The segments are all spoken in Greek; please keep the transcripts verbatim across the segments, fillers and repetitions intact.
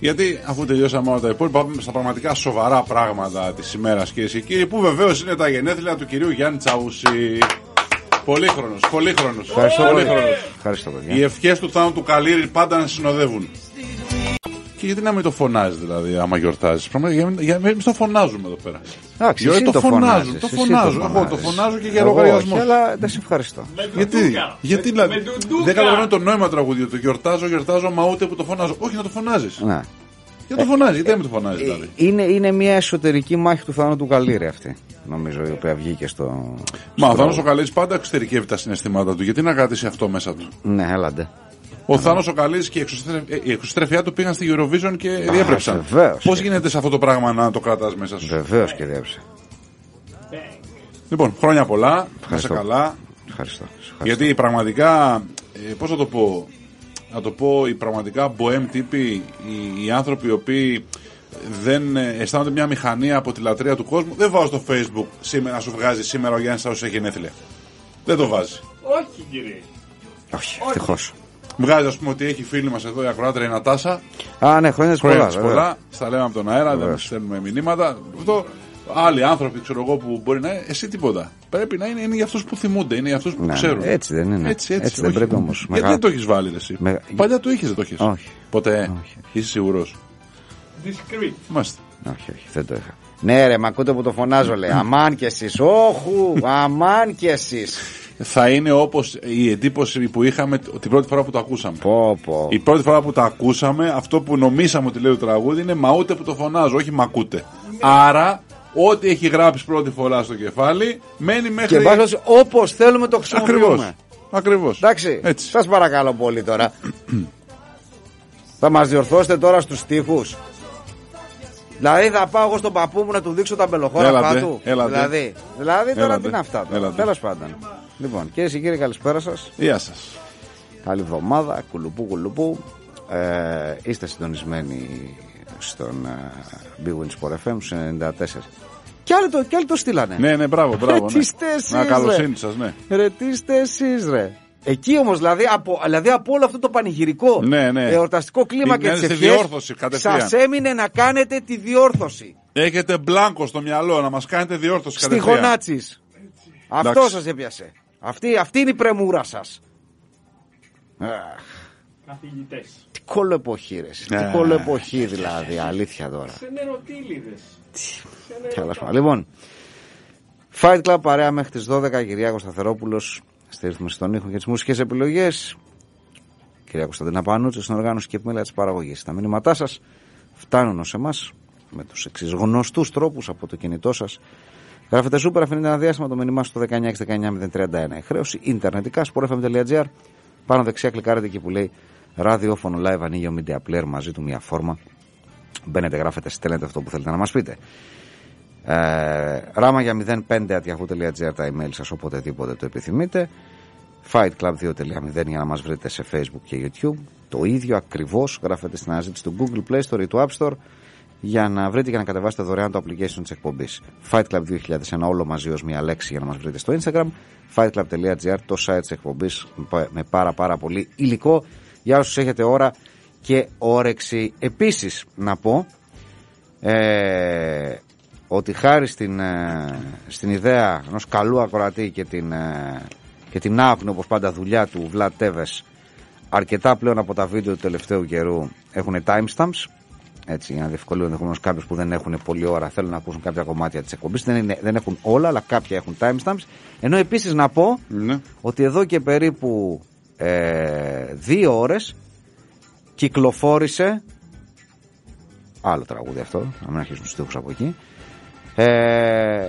Γιατί αφού τελειώσαμε όλα τα υπόλοιπα, πάμε στα πραγματικά σοβαρά πράγματα της ημέρας, κυρίες και κύριοι, που βεβαίως είναι τα γενέθλια του κυρίου Γιάννη Τσαούση. Πολύχρονος, πολύχρονος. Ευχαριστώ, πολύχρονος. Ευχαριστώ, παιδιά. Οι ευχές του θάνατου Καλύρη πάντα να συνοδεύουν. Και γιατί να μην το φωνάζει, δηλαδή, άμα γιορτάζει. Για μην το φωνάζουμε εδώ πέρα. Εντάξει, το, το φωνάζουν. Το φωνάζουν. Εγώ το φωνάζω και για λογαριασμό. Αλλά δεν σε ευχαριστώ. Γιατί, γιατί δηλαδή. Δεν καταλαβαίνω το νόημα τραγουδιού του. Γιορτάζω, γιορτάζω, μα ούτε που το φωνάζω. Όχι, να το φωνάζει. Ναι. Για το φωνάζει, γιατί δεν το φωνάζει, δηλαδή. Είναι, είναι μια εσωτερική μάχη του θανάτου Καλύρη αυτή. Νομίζω η οποία βγήκε στο. Μα ο Θάνος ο Καλύρης πάντα εξωτερικεύει τα συναισθήματα του. Γιατί να κρατήσει αυτό μέσα του. Ναι, έλαντε. Ο Θάνος ο Καλής και η εξωστρέφειά του πήγαν στη Eurovision και α, διέπρεψαν. Πώς γίνεται σε αυτό το πράγμα να το κρατάς μέσα σου. Βεβαίως και διέπρεψε. Λοιπόν, χρόνια πολλά. Ευχαριστώ. Να είσαι καλά. Ευχαριστώ. Ευχαριστώ. Γιατί οι πραγματικά, ε, πώς θα το πω, να το πω, οι πραγματικά μποέμ τύποι, οι, οι άνθρωποι οι οποίοι δεν αισθάνονται μια μηχανία από τη λατρεία του κόσμου, δεν βάζω στο Facebook σήμερα, να σου βγάζει σήμερα ο Γιάννης Τσαούσης έχει γενέθλια. Δεν το βάζει. Όχι, κύριε. Όχι, ευτυχώς. Βγάζει, ας πούμε, ότι έχει φίλη μας εδώ η ακροάτρια η Νατάσα. Α, ναι, χρόνια της πολλά. Στα λέμε από τον αέρα, βέβαια. Δεν στέλνουμε μηνύματα. Αυτό, άλλοι άνθρωποι, ξέρω εγώ, που μπορεί να είναι, εσύ τίποτα. Πρέπει να είναι, είναι για αυτούς που θυμούνται, είναι για αυτούς που ναι, ξέρουν. Έτσι δεν είναι. Έτσι, έτσι, έτσι δεν πρέπει όμως. Γιατί δεν το έχεις βάλει, εσύ. Μεγα... Παλιά το είχες, δεν το έχεις. Όχι. Ποτέ. Όχι. Είσαι σίγουρος. Discreet. Μάστε. Όχι, όχι, δεν το είχα. Ναι, ρε, μα ακούτε που το φωνάζω, λέει. Αμάν κι εσείς. Όχου, αμάν κι εσείς. Θα είναι όπως η εντύπωση που είχαμε την πρώτη φορά που το ακούσαμε. Πω, πω. Η πρώτη φορά που το ακούσαμε, αυτό που νομίσαμε ότι λέει το τραγούδι είναι «Μα ούτε που το φωνάζω», όχι «Μα ακούτε». Ναι. Άρα, ό,τι έχει γράψει πρώτη φορά στο κεφάλι, μένει μέχρι. Και βάζοντας όπως θέλουμε το χρησιμοποιούμε. Ακριβώς. Ακριβώς. Εντάξει. Έτσι. Σας παρακαλώ πολύ τώρα. Θα μας διορθώσετε τώρα στους στίχους. Δηλαδή θα πάω εγώ στον παππού μου να του δείξω τα μπελοχώρα του. Δηλαδή, δηλαδή τώρα τι είναι αυτά. Τέλος πάντων. Λοιπόν, κυρίες και κύριοι, καλησπέρα σας. Γεια σας. Καλή εβδομάδα, κουλουπού κουλουπού. Ε, είστε συντονισμένοι στον uh, Big Wins Sport εφ εμ ενενήντα τέσσερα. Κι άλλοι το, το στείλανε. Ναι, ναι, μπράβο, μπράβο. Ρε, ναι. Να καλοσύνη σας, ναι. Ρε, τι είστε εσείς, ρε. Εκεί όμως, δηλαδή από, δηλαδή από όλο αυτό το πανηγυρικό, ναι, ναι, εορταστικό κλίμα και τις ευχές, σας έμεινε να κάνετε τη διόρθωση. Έχετε μπλάνκο στο μυαλό να μας κάνετε διόρθωση κατευθείαν. Στη Χωνάτσης. Αυτό εντάξει, σας έπιασε. Αυτή, αυτή είναι η πρεμούρα σας. Καθηγητές. Τι κολοεποχή, ρε. Τι κολοεποχή, δηλαδή. Αλήθεια τώρα. Σε νεροτήλιδες. Λοιπόν, Fight Club παρέα μέχρι τις δώδεκα. Κυριάκος Σταθερόπουλος. Στηρίθουμε στον ήχο και τις μουσικές επιλογές. Κυρία Κωνσταντίνα Πανούτσου, στην οργάνωση και επιμέλεια της παραγωγής. Τα μηνύματά σας φτάνουν ως εμάς με τους εξής γνωστούς τρόπους από το κινητό σας. Γράφετε Super, αφήνετε ένα διάστημα το μήνυμά στο δεκαεννιά εξήντα εννιά μηδέν τριάντα ένα. Η χρέωση ιντερνετικά, σπορ εφ εμ τελεία τζι αρ. Πάνω δεξιά κλικάρετε εκεί που λέει ραδιόφωνο live, ανοίγει ο media player, μαζί του μια φόρμα. Μπαίνετε, γράφετε, στέλνετε αυτό που θέλετε να μας πείτε. Ε, Ράμα για μηδέν πέντε ατ γιαχού τελεία τζι αρ τα email σας, οποτεδήποτε το επιθυμείτε. Fight Club δύο τελεία μηδέν για να μας βρείτε σε Facebook και YouTube. Το ίδιο ακριβώς γράφετε στην αναζήτηση του Google Play Store ή του App Store για να βρείτε και να κατεβάσετε δωρεάν το application της εκπομπής. Fight Club δύο χιλιάδες ένα, όλο μαζί ως μία λέξη, για να μας βρείτε στο Instagram. Fight Club τελεία τζι αρ, το site της εκπομπής με πάρα πάρα πολύ υλικό για όσους έχετε ώρα και όρεξη. Επίσης να πω ε, ότι χάρη στην, ε, στην ιδέα ενός καλού ακροατή και την, ε, και την άπνο, όπως πάντα, δουλειά του Βλάτ Τέβες, αρκετά πλέον από τα βίντεο του τελευταίου καιρού έχουν timestamps. Έτσι, για να διευκολύνουν ενδεχομένως κάποιους που δεν έχουν πολλή ώρα, θέλουν να ακούσουν κάποια κομμάτια της εκπομπής. Δεν, είναι, δεν έχουν όλα, αλλά κάποια έχουν timestamps. Ενώ επίσης να πω ναι, ότι εδώ και περίπου ε, δύο ώρες κυκλοφόρησε άλλο τραγούδι αυτό, να μην αρχίσουν τους στίχους από εκεί. Ε,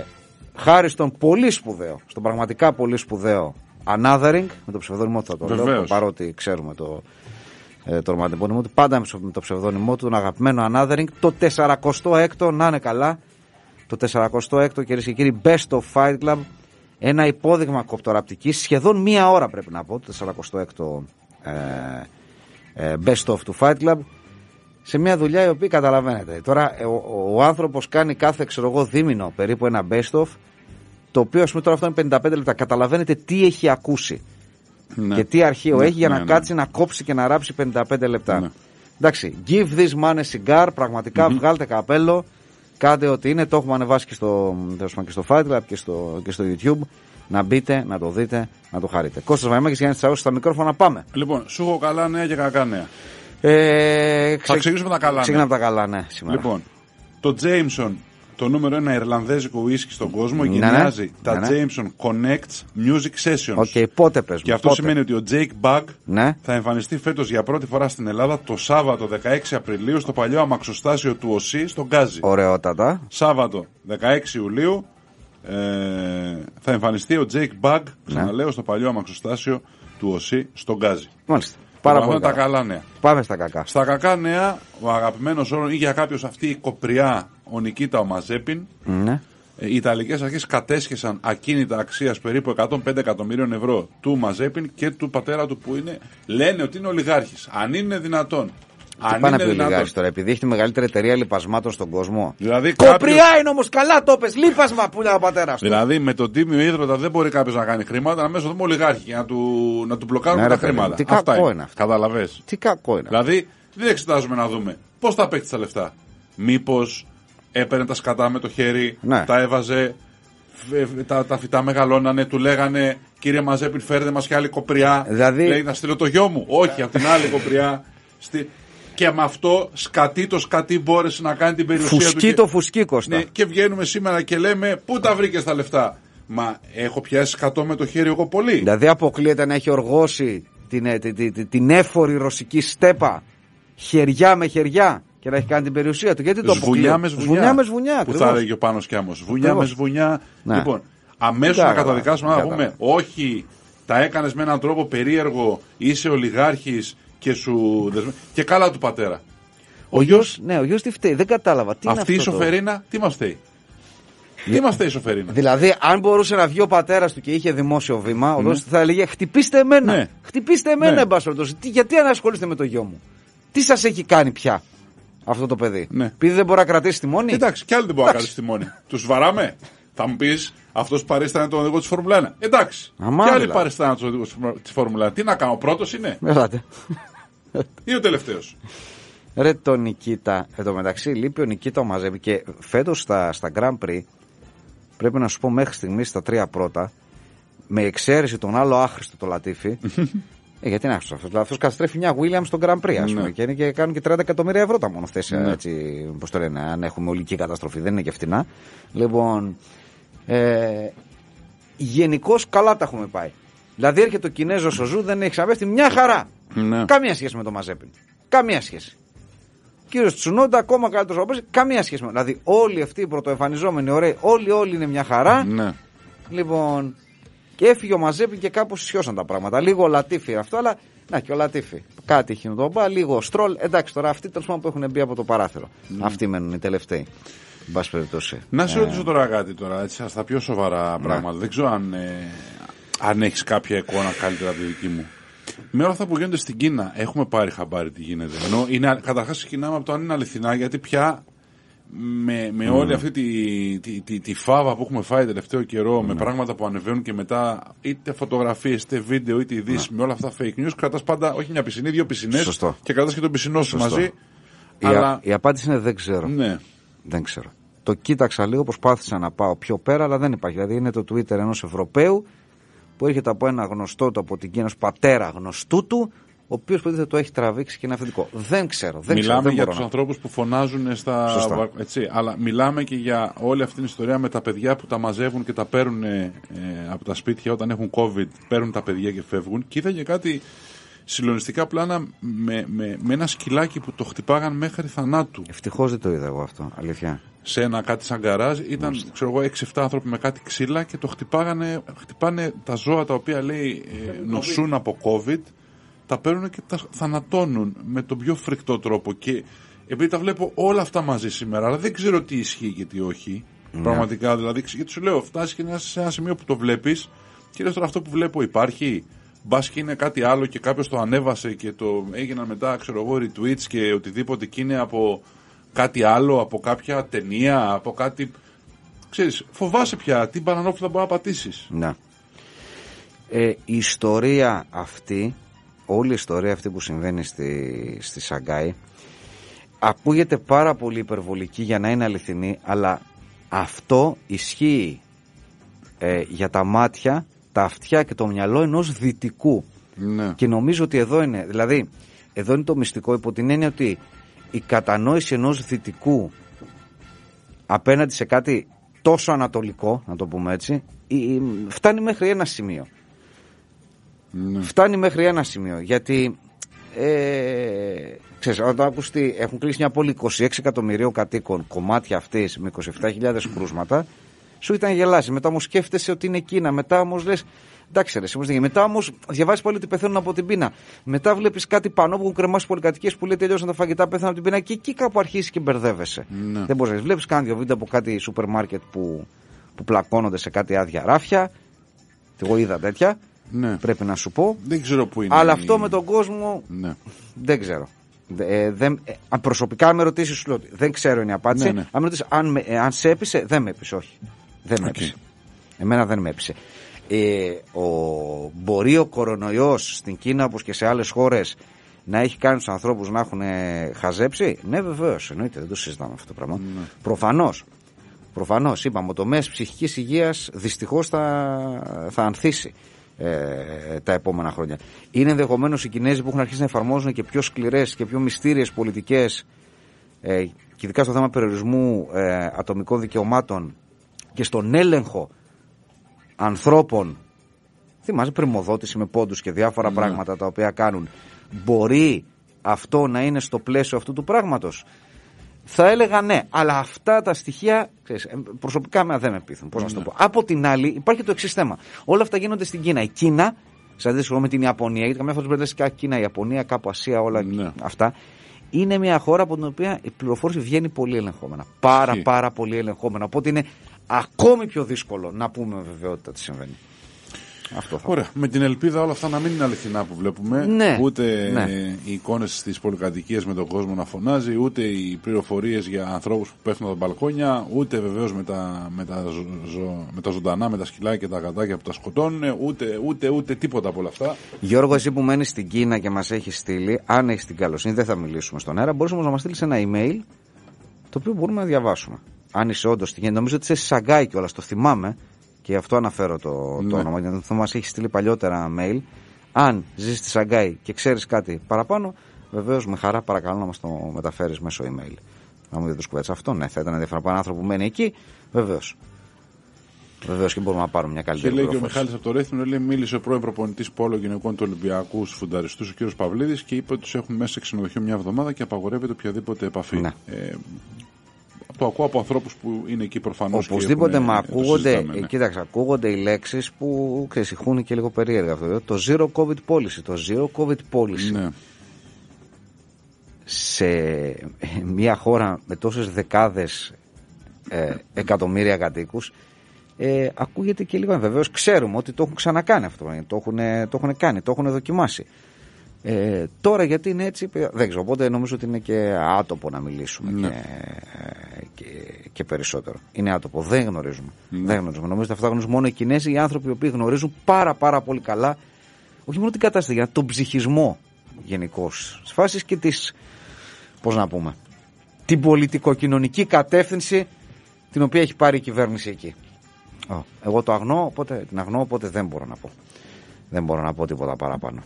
χάρη στον πολύ σπουδαίο, στον πραγματικά πολύ σπουδαίο Anothering, με το ψευδόνυμο του θα το λέω, παρότι ξέρουμε το, ε, το ονοματεπώνυμο του, πάντα με το ψευδόνυμο του, τον αγαπημένο Anothering, το σαράντα έξι, να είναι καλά, το σαράντα έξι, κυρίες και κύριοι, Best of Fight Club, ένα υπόδειγμα κοπτοραπτικής, σχεδόν μία ώρα πρέπει να πω, το σαράντα έξι ε, ε, Best of του Fight Club. Σε μια δουλειά η οποία καταλαβαίνετε. Τώρα ο, ο άνθρωπος κάνει κάθε, ξέρω εγώ, δίμηνο περίπου ένα best of, το οποίο ας πούμε τώρα αυτό είναι πενήντα πέντε λεπτά. Καταλαβαίνετε τι έχει ακούσει, ναι, και τι αρχείο ναι, έχει για ναι, να ναι, κάτσει να κόψει και να ράψει πενήντα πέντε λεπτά. Ναι. Εντάξει, give this man a cigar, πραγματικά mm-hmm. βγάλτε καπέλο, κάντε ό,τι είναι, το έχουμε ανεβάσει και στο, και στο Fight Lab και στο, και στο YouTube. Να μπείτε, να το δείτε, να το χαρείτε. Κώστας Βαϊμάκης, Γιάννης Τσαούσης στα μικρόφωνα, πάμε. Λοιπόν, σου έχω καλά νέα και κακά νέα. Ε, ξε... Θα ξεκινήσουμε τα καλά νέα. τα καλά νέα σήμερα. Λοιπόν, το Jameson, το νούμερο ένα Ιρλανδέζικο ουίσκι στον κόσμο, ναι, γυμνάζει ναι, τα ναι, Jameson ναι. Connects Music Sessions. Okay, πότε πες μου, και αυτό πότε. Σημαίνει ότι ο Jake Bug ναι. θα εμφανιστεί φέτος για πρώτη φορά στην Ελλάδα το Σάββατο δεκαέξι Απριλίου στο παλιό αμαξοστάσιο του ΟΣΥ στον Γκάζι. Ωραιότατα. Σάββατο δεκαέξι Ιουλίου. Ε, θα εμφανιστεί ο Jake Bug, ξαναλέω, ναι. στο παλιό αμαξοστάσιο του ΟΣΥ στον Γκάζι. Μάλιστα. Πάρα πολύ τα καλά νέα. Πάμε στα κακά. Στα κακά νέα, ο αγαπημένος όλων ή για κάποιους αυτή η κοπριά, ο Νικίτα ο Μαζέπιν, ναι. ε, οι Ιταλικές αρχές κατέσχεσαν ακίνητα αξίας περίπου εκατόν πέντε εκατομμυρίων ευρώ του Μαζέπιν και του πατέρα του που είναι, λένε ότι είναι ολιγάρχης. Αν είναι δυνατόν. Τι πάνε πιο λιγάκι τώρα, επειδή έχει τη μεγαλύτερη εταιρεία λιπασμάτων στον κόσμο. Δηλαδή, κοπριά κάποιος... είναι όμως, καλά το πες, λίπασμα που είναι ο πατέρας του. Δηλαδή με τον τίμιο ίδρωτα δεν μπορεί κάποιος να κάνει χρήματα, να μέσα δούμε ολιγάρχη για να του, να του μπλοκάρουν ναι, τα ρε, χρήματα. Τι αυτά κακό είναι, είναι αυτό. Καταλαβες. Τι κακό είναι. Δηλαδή δεν εξετάζουμε να δούμε πώς θα παίξει τα λεφτά. Μήπως έπαιρνε τα σκατά με το χέρι, ναι. τα έβαζε, τα, τα φυτά μεγαλώνανε, του λέγανε κύριε Μαζέπιν, φέρετε μας και άλλη κοπριά. Δηλαδή... Λέει να στείλω το γιο μου. Όχι, από την άλλη κοπριά. Στη... Και με αυτό σκατί το σκατί μπόρεσε να κάνει την περιουσία φουσκή του. Φουσκί το και... φουσκί, Κώστα. Ναι, και βγαίνουμε σήμερα και λέμε πού τα βρήκες τα λεφτά. Μα έχω πιάσει σκατό με το χέρι εγώ πολύ. Δηλαδή αποκλείεται να έχει οργώσει την, την, την, την έφορη ρωσική στέπα χεριά με χεριά και να έχει κάνει την περιουσία του. Γιατί το αποκλείεται. Βουνιά με βουνιά. Που θα έλεγε ο Πάνος Κιάμος. Βουνιά με βουνιά. Ναι. Λοιπόν, αμέσως να καταδικάσουμε να πούμε όχι, τα έκανες με έναν τρόπο περίεργο, είσαι ολιγάρχης. Και, σου... και καλά του πατέρα. Ο, ο γιος, ναι, ο γιος τι φταίει, δεν κατάλαβα. Τι αυτή η σοφερίνα, τώρα. τι μας φταίει. Τι μας φταίει η σοφερίνα. Δηλαδή, αν μπορούσε να βγει ο πατέρας του και είχε δημόσιο βήμα, ο ναι. θα έλεγε χτυπήστε εμένα. Ναι. Χτυπήστε εμένα, ναι. εν πάση περιπτώσει. Γιατί ανασχολείστε με το γιο μου. Τι σας έχει κάνει πια αυτό το παιδί. Ναι. Επειδή δεν μπορεί να κρατήσει τη μόνη. Εντάξει, κι άλλοι δεν μπορεί να κρατήσει τη μόνη. Τους βαράμε. Θα μου πει, αυτό παρίστανε τον οδηγό τη Φόρμουλα ένα. Εντάξει. Αμά, και άλλοι δηλαδή. παρίστανε τον οδηγό τη Φόρμουλα ένα. Τι να κάνω, ο πρώτος είναι. Ελάτε. Ή ο τελευταίος. Ρε τον Νικίτα. Εν τω μεταξύ, λείπει ο Νικίτα ο Μαζέπιν. Και φέτος στα, στα Grand Prix, πρέπει να σου πω μέχρι στιγμή στα τρία πρώτα, με εξαίρεση τον άλλο άχρηστο το Λατίφι. ε, γιατί είναι άχρηστο αυτό. Αυτό καταστρέφει μια Williams στον Grand Prix, α πούμε. Και, και κάνουν και τριάντα εκατομμύρια ευρώ τα μόνο αυτές. Πώς το λένε, αν έχουμε ολική καταστροφή. Δεν είναι και φτηνά. Λοιπόν. Ε, γενικώς καλά τα έχουμε πάει. Δηλαδή έρχεται ο Κινέζος ο Ζου, δεν έχει ξαναπέφτει μια χαρά. Ναι. Καμία σχέση με τον Μαζέπιν. Καμία σχέση. Κύριος Τσουνόντα, ακόμα καλύτερος όπως, καμία σχέση με. Δηλαδή όλοι αυτοί οι πρωτοεμφανιζόμενοι ωραίοι, όλοι όλοι είναι μια χαρά. Ναι. Λοιπόν, και έφυγε ο Μαζέπιν και κάπως σιώσαν τα πράγματα. Λίγο Λατίφι αυτό, αλλά να και ο Λατίφι. Κάτι είχε να το πάει, λίγο Στρολ. Εντάξει τώρα αυτοί τέλος πάντων που έχουν μπει από το παράθυρο. Mm. Αυτοί μένουν οι τελευταίοι. Να σε ρωτήσω τώρα κάτι τώρα, έτσι, στα πιο σοβαρά πράγματα. Δεν ξέρω αν, ε, αν έχεις κάποια εικόνα καλύτερα από τη δική μου. Με όλα αυτά που γίνονται στην Κίνα, έχουμε πάρει χαμπάρι τι γίνεται. Ενώ είναι, καταρχάς ξεκινάμε από το αν είναι αληθινά, γιατί πια με, με mm. όλη αυτή τη, τη, τη, τη φάβα που έχουμε φάει τελευταίο καιρό, mm. με πράγματα που ανεβαίνουν και μετά, είτε φωτογραφίες, είτε βίντεο, είτε ειδήσεις, mm. με όλα αυτά fake news, κρατάς πάντα όχι μια πισινή, δύο πισινές. Σωστό. Και κρατάς και τον πισινό σου μαζί. Η, αλλά... α, η απάντηση είναι δεν ξέρω. Ναι. Δεν ξέρω. Το κοίταξα λίγο, προσπάθησα να πάω πιο πέρα, αλλά δεν υπάρχει. Δηλαδή είναι το Twitter ενός Ευρωπαίου που έρχεται από ένα γνωστό του από την Κίνα, ενός πατέρα γνωστού του, ο οποίος υποτίθεται το έχει τραβήξει και είναι αυθεντικό. Δεν ξέρω. Δεν μιλάμε ξέρω, για τους ανθρώπους που φωνάζουν στα. Σωστά. Έτσι, αλλά μιλάμε και για όλη αυτή την ιστορία με τα παιδιά που τα μαζεύουν και τα παίρνουν ε, από τα σπίτια όταν έχουν COVID. Παίρνουν τα παιδιά και φεύγουν. Και είδα και κάτι συλλογιστικά πλάνα με, με, με ένα σκυλάκι που το χτυπάγαν μέχρι θανάτου. Ευτυχώς δεν το είδα εγώ αυτό, αλήθεια. Σε ένα κάτι σαν γκαράζ ήταν Μάλιστα. ξέρω εγώ έξι εφτά άνθρωποι με κάτι ξύλα και το χτυπάγανε, χτυπάνε τα ζώα τα οποία λέει νοσούν COVID. Από COVID, τα παίρνουν και τα θανατώνουν με τον πιο φρικτό τρόπο. Και επειδή τα βλέπω όλα αυτά μαζί σήμερα, αλλά δεν ξέρω τι ισχύει και τι όχι. Ναι. Πραγματικά δηλαδή, γιατί σου λέω, φτάσει και σε ένα σημείο που το βλέπεις και λες τώρα αυτό που βλέπω υπάρχει. Μπας και είναι κάτι άλλο και κάποιος το ανέβασε και το έγιναν μετά, ξέρω εγώ, retweets και οτιδήποτε και είναι από κάτι άλλο, από κάποια ταινία, από κάτι... Ξέρεις, φοβάσαι πια την παρανόπλα μπορεί να πατήσεις. Να. Ε, η ιστορία αυτή, όλη η ιστορία αυτή που συμβαίνει στη, στη Σαγκάη ακούγεται πάρα πολύ υπερβολική για να είναι αληθινή, αλλά αυτό ισχύει ε, για τα μάτια, τα αυτιά και το μυαλό ενός δυτικού. Ναι. Και νομίζω ότι εδώ είναι, δηλαδή, εδώ είναι το μυστικό, υπό την έννοια ότι η κατανόηση ενός δυτικού απέναντι σε κάτι τόσο ανατολικό, να το πούμε έτσι, φτάνει μέχρι ένα σημείο. Ναι. Φτάνει μέχρι ένα σημείο, γιατί ε, ξέρεις, όταν το ακουστεί, έχουν κλείσει μια πόλη είκοσι έξι εκατομμυρίων κατοίκων, κομμάτια αυτής με είκοσι επτά χιλιάδες κρούσματα, σου ήταν γελάσει. Μετά όμως σκέφτεσαι ότι είναι Κίνα. Μετά όμως λες, εντάξει, ρε, σήμερα. Μετά όμως διαβάζεις πάλι ότι πεθαίνουν από την πείνα. Μετά βλέπεις κάτι πάνω που έχουν κρεμάσει πολυκατοικίες που λέει τελειώσαν τα φαγητά, πέθαναν από την πείνα. Και εκεί κάπου αρχίζεις και μπερδεύεσαι. Ναι. Δεν μπορείς να βλέπεις καν δύο βίντεο από κάτι σούπερ μάρκετ που, που πλακώνονται σε κάτι άδεια ράφια. Εγώ είδα τέτοια. Ναι. Πρέπει να σου πω. Δεν ξέρω που είναι. Αλλά αυτό είναι... με τον κόσμο. Ναι. Δεν ξέρω. Ε, δεν, ε, προσωπικά, αν με ρωτήσεις, σου λέω ότι δεν ξέρω, είναι η απάντηση. Ναι, ναι. Αν με ρωτήσεις, αν, με, ε, αν σε έπεισε, δεν με έπεισε, όχι. Δεν okay. με έπεισε. Εμένα δεν με έπεισε. Ε, ο, μπορεί ο κορονοϊός στην Κίνα, όπως και σε άλλες χώρες, να έχει κάνει τους ανθρώπους να έχουν ε, χαζέψει. Ναι, βεβαίως, εννοείται, δεν το συζητάμε αυτό το πράγμα. Ναι. Προφανώς. Προφανώς, είπαμε, ο τομέας ψυχικής υγείας δυστυχώς θα, θα ανθίσει τα επόμενα χρόνια. Είναι ενδεχομένως οι Κινέζοι που έχουν αρχίσει να εφαρμόζουν και πιο σκληρές και πιο μυστήριες πολιτικές ε, και ειδικά στο θέμα περιορισμού ε, ατομικών δικαιωμάτων και στον έλεγχο ανθρώπων. Θυμάσαι πρημοδότηση με πόντους και διάφορα mm. πράγματα τα οποία κάνουν. Μπορεί αυτό να είναι στο πλαίσιο αυτού του πράγματος? Θα έλεγα ναι, αλλά αυτά τα στοιχεία, ξέρεις, προσωπικά εμένα δεν με πείθουν. Πώς να σου το πω. Από την άλλη, υπάρχει το εξής θέμα. Όλα αυτά γίνονται στην Κίνα. Η Κίνα, σε αντίθεση με την Ιαπωνία, γιατί καμιά φορά τους και Κίνα, Ιαπωνία, κάπου Ασία, όλα ναι. αυτά, είναι μια χώρα από την οποία η πληροφόρηση βγαίνει πολύ ελεγχόμενα. Πάρα Υί. πάρα πολύ ελεγχόμενα. Οπότε είναι ακόμη πιο δύσκολο να πούμε με βεβαιότητα τι συμβαίνει. Αυτό θα Ωραία. Πω. Με την ελπίδα όλα αυτά να μην είναι αληθινά που βλέπουμε. Ναι. Ούτε ναι. οι εικόνες στις πολυκατοικίες με τον κόσμο να φωνάζει, ούτε οι πληροφορίες για ανθρώπους που πέφτουν από τα μπαλκόνια, ούτε βεβαίως με τα, με, τα ζω, ζω, με τα ζωντανά, με τα σκυλάκια και τα γατάκια που τα σκοτώνουν, ούτε, ούτε, ούτε, ούτε τίποτα από όλα αυτά. Γιώργο, εσύ που μένεις στην Κίνα και μας έχεις στείλει, αν έχεις την καλοσύνη, δεν θα μιλήσουμε στον αέρα, μπορείς όμως να μας στείλεις ένα email το οποίο μπορούμε να διαβάσουμε. Αν είσαι όντως στην Κίνα, νομίζω ότι είσαι Σαγκάη κιόλας, το θυμάμαι. Και αυτό αναφέρω το, ναι. το όνομα, γιατί θα μας έχει στείλει παλιότερα mail. Αν ζεις στη Σαγκάη και ξέρεις κάτι παραπάνω, βεβαίως με χαρά παρακαλώ να μας το μεταφέρεις μέσω email. Να μου δείτε το κουβέντσα αυτό, ναι, θα ήταν ενδιαφέρον από έναν άνθρωπο που μένει εκεί, βεβαίως. Βεβαίως και μπορούμε να πάρουμε μια καλύτερη πληροφόρηση. Και λέει και ο Μιχάλης από το Ρέθινο, λέει, μίλησε ο πρώην προπονητής πόλο γυναικών του Ολυμπιακού στους φουνταριστούς, ο κύριος Παυλίδης, και είπε ότι τους έχουν μέσα σε ξενοδοχείο μια εβδομάδα και απαγορεύεται οποιαδήποτε επαφή. Ναι. Ε, Το ακούω από ανθρώπους που είναι εκεί προφανώς. Οπωσδήποτε, μα ακούγονται, ναι. κοίταξε, ακούγονται οι λέξεις που ξεσυχούν και λίγο περίεργα αυτό. Το zero COVID policy. Το zero COVID policy. Ναι. Σε μια χώρα με τόσες δεκάδες ε, εκατομμύρια κατοίκους ε, ακούγεται και λίγο. Βεβαίως ξέρουμε ότι το έχουν ξανακάνει αυτό. Το έχουν, το έχουν κάνει, το έχουν δοκιμάσει. Ε, τώρα γιατί είναι έτσι, δεν ξέρω, οπότε νομίζω ότι είναι και άτομο να μιλήσουμε ναι. και, και, και περισσότερο. Είναι άτομο, δεν γνωρίζουμε. Ναι. Δεν γνωρίζουμε. Νομίζω ότι αυτά γνωρίζουν μόνο οι Κινέζοι, οι άνθρωποι οι οποίοι γνωρίζουν πάρα πάρα πολύ καλά, όχι μόνο την κατάσταση, αλλά τον ψυχισμό γενικώς, τις φάσεις και τις, πώς να πούμε, την πολιτικοκοινωνική κατεύθυνση την οποία έχει πάρει η κυβέρνηση εκεί. Oh. Εγώ το αγνώ, οπότε, την αγνώ, οπότε δεν μπορώ να πω. Δεν μπορώ να πω τίποτα παραπάνω.